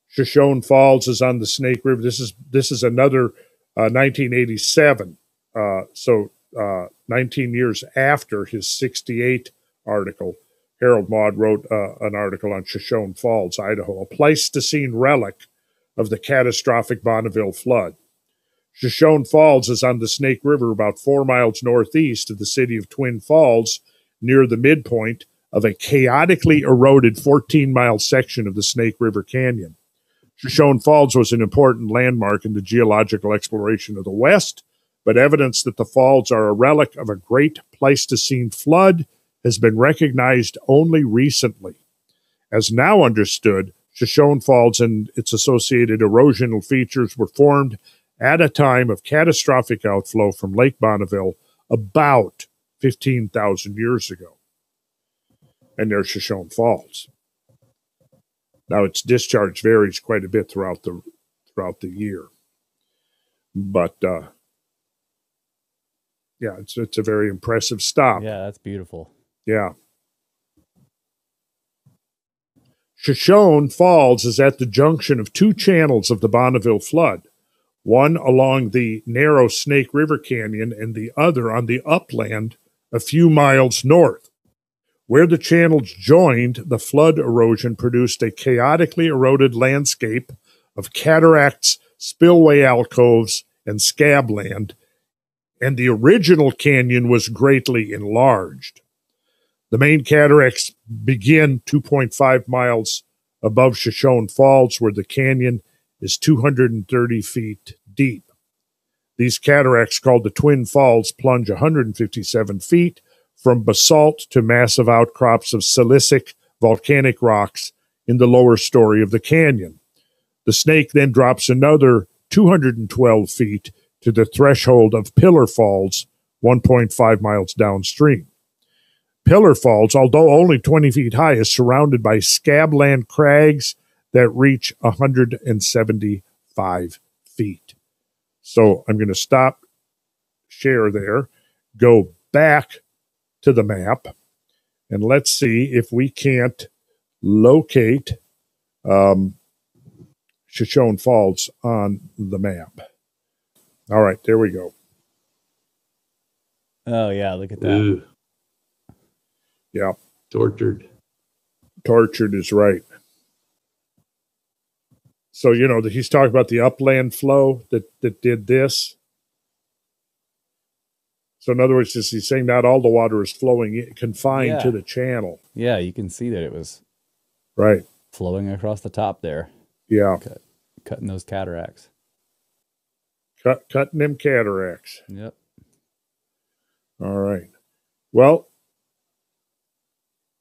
Shoshone Falls is on the Snake River. This is another 1987. So 19 years after his 68 article, Harold Maud wrote an article on Shoshone Falls, Idaho, a Pleistocene relic of the catastrophic Bonneville flood. Shoshone Falls is on the Snake River about 4 miles northeast of the city of Twin Falls, near the midpoint of a chaotically eroded 14-mile section of the Snake River Canyon. Shoshone Falls was an important landmark in the geological exploration of the West, but evidence that the falls are a relic of a great Pleistocene flood has been recognized only recently. As now understood, Shoshone Falls and its associated erosional features were formed at a time of catastrophic outflow from Lake Bonneville about 15,000 years ago. And there's Shoshone Falls. Now, its discharge varies quite a bit throughout the year, but yeah, it's a very impressive stop. Yeah, that's beautiful. Yeah, Shoshone Falls is at the junction of two channels of the Bonneville flood, one along the narrow Snake River Canyon and the other on the upland a few miles north. Where the channels joined, the flood erosion produced a chaotically eroded landscape of cataracts, spillway alcoves, and scabland, and the original canyon was greatly enlarged. The main cataracts begin 2.5 miles above Shoshone Falls, where the canyon is 230 feet deep. These cataracts, called the Twin Falls, plunge 157 feet from basalt to massive outcrops of silicic volcanic rocks in the lower story of the canyon. The Snake then drops another 212 feet to the threshold of Pillar Falls, 1.5 miles downstream. Pillar Falls, although only 20 feet high, is surrounded by scabland crags that reach 175 feet. So I'm going to stop, share there, go back to the map, and let's see if we can't locate Shoshone Falls on the map. All right, there we go. Oh yeah, look at that. Ooh. Yeah, tortured is right. So, you know, that he's talking about the upland flow that did this. So in other words, he's saying not all the water is flowing confined to the channel. Yeah, you can see that it was flowing across the top there. Yeah, cutting those cataracts. Cutting them cataracts. Yep. All right. Well,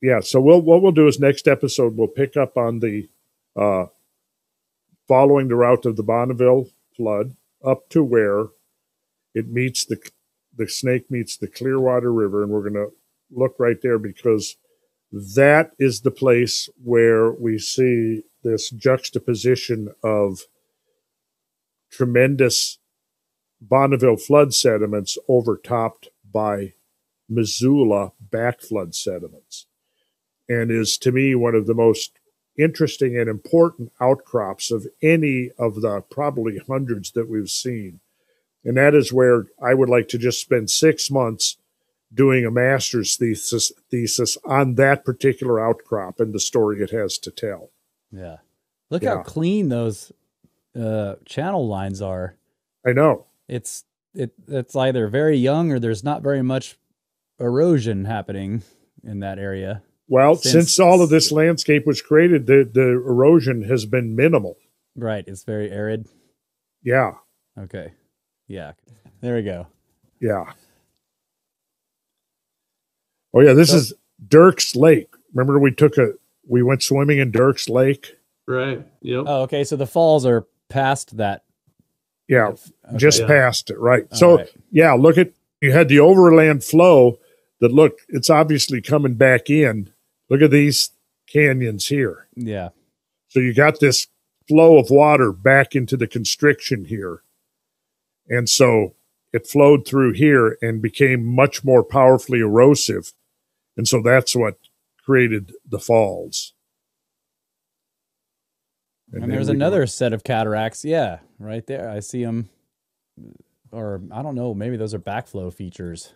yeah. So what we'll do is next episode we'll pick up on the following the route of the Bonneville flood up to where it meets the the Snake meets the Clearwater River, and we're going to look right there because that is the place where we see this juxtaposition of tremendous Bonneville flood sediments overtopped by Missoula backflood sediments, and is to me one of the most interesting and important outcrops of any of the probably hundreds that we've seen. And that is where I would like to just spend 6 months doing a master's thesis on that particular outcrop and the story it has to tell. Yeah. Look how clean those channel lines are. I know. It's either very young or there's not very much erosion happening in that area. Well, since all of this landscape was created, the erosion has been minimal. Right. It's very arid. Yeah. Okay. Yeah. There we go. Yeah. Oh yeah. This is Dirk's Lake. Remember we went swimming in Dirk's Lake. Right. Yep. Oh, okay. So the falls are past that. Yeah. Okay. Just past it. Right. So look at, you had the overland flow that it's obviously coming back in. Look at these canyons here. Yeah. So you got this flow of water back into the constriction here. And so it flowed through here and became much more powerfully erosive. And so that's what created the falls. And there's another set of cataracts. Yeah, right there. I see them. Or I don't know. Maybe those are backflow features.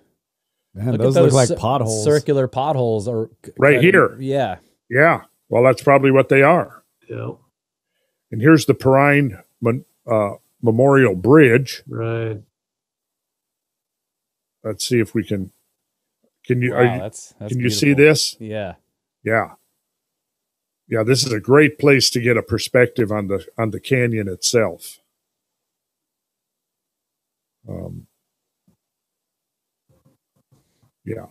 Man, those look like potholes. Circular potholes. Right here. Yeah. Yeah. Well, that's probably what they are. Yeah. And here's the Perrine Memorial Bridge. Right. Let's see if we can. Can you see this? Yeah. Yeah. Yeah. This is a great place to get a perspective on the canyon itself. Yeah.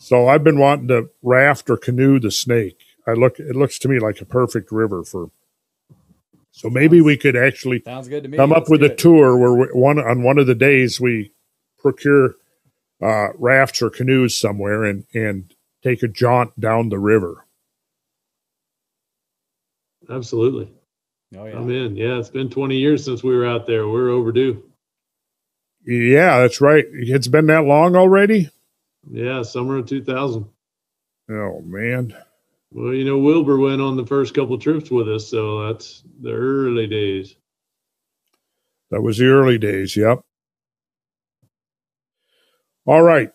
So I've been wanting to raft or canoe the Snake. It looks to me like a perfect river for. So maybe we could actually come up with a tour where on one of the days we procure rafts or canoes somewhere and take a jaunt down the river. Absolutely. Oh, yeah. I'm in. Yeah, it's been 20 years since we were out there. We're overdue. Yeah, that's right. It's been that long already? Yeah, summer of 2000. Oh, man. Well, you know, Wilbur went on the first couple trips with us, so that's the early days. That was the early days, yep. All right.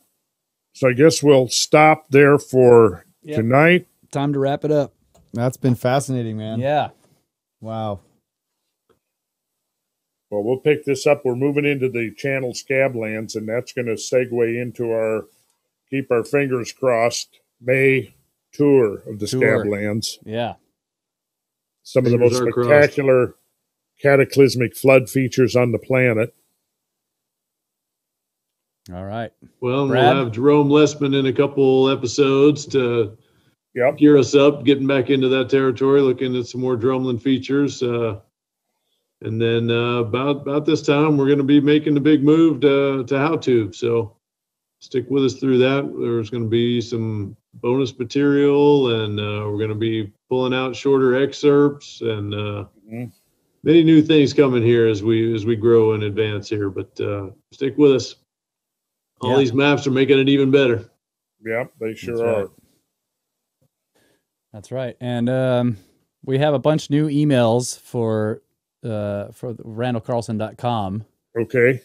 So I guess we'll stop there for tonight. Time to wrap it up. That's been fascinating, man. Yeah. Wow. Well, we'll pick this up. We're moving into the Channel Scablands, and that's going to segue into our, keep our fingers crossed, May tour of the Scablands. Yeah. Some of the most spectacular cataclysmic flood features on the planet. All right. Well, Brad? We'll have Jerome Lessman in a couple episodes to gear us up, getting back into that territory, looking at some more drumlin features. And then about this time, we're going to be making the big move to HowTube. So stick with us through that. There's going to be some bonus material, and we're going to be pulling out shorter excerpts and many new things coming here as we grow and advance here. But stick with us. All these maps are making it even better. Yeah, they sure are. That's right. And we have a bunch of new emails for randallcarlson.com. Okay.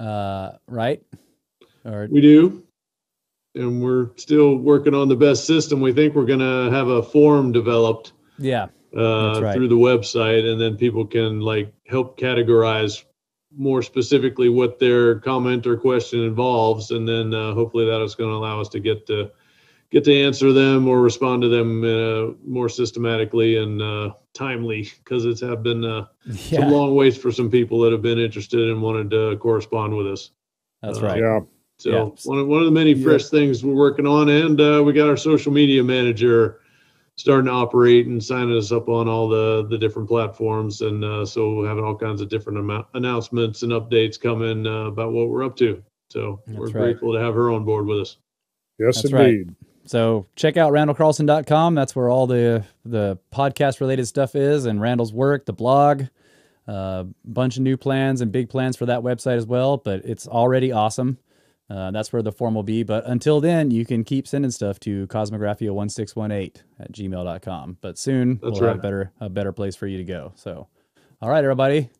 Right? Or we do. And we're still working on the best system. We think we're going to have a form developed through the website, and then people can help categorize more specifically what their comment or question involves. And then hopefully that is going to allow us to get to answer them or respond to them more systematically and timely, because it's have been some long waits for some people that have been interested and wanted to correspond with us. That's right. Yeah. So one of the many fresh things we're working on, and we got our social media manager starting to operate and signing us up on all the different platforms. And so we're having all kinds of different announcements and updates coming about what we're up to. So we're grateful to have her on board with us. Yes, indeed. Right. So check out randallcarlson.com. That's where all the podcast related stuff is, and Randall's work, the blog, bunch of new plans and big plans for that website as well, but it's already awesome. That's where the form will be. But until then, you can keep sending stuff to cosmographia1618@gmail.com. But soon we'll have a better place for you to go. So, all right, everybody.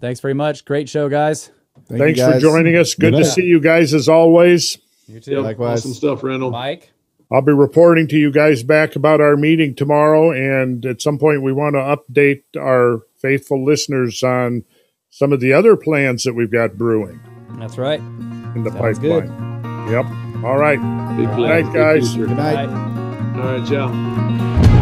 Thanks very much. Great show, guys. Thanks for joining us. Good to see you guys as always. You too. Yep. Likewise. Awesome stuff, Randall. Mike? I'll be reporting to you guys back about our meeting tomorrow. And at some point, we want to update our faithful listeners on some of the other plans that we've got brewing. That's right. In the pipeline. Good. Yep. All right. Big night, guys. Good night. All right, ciao.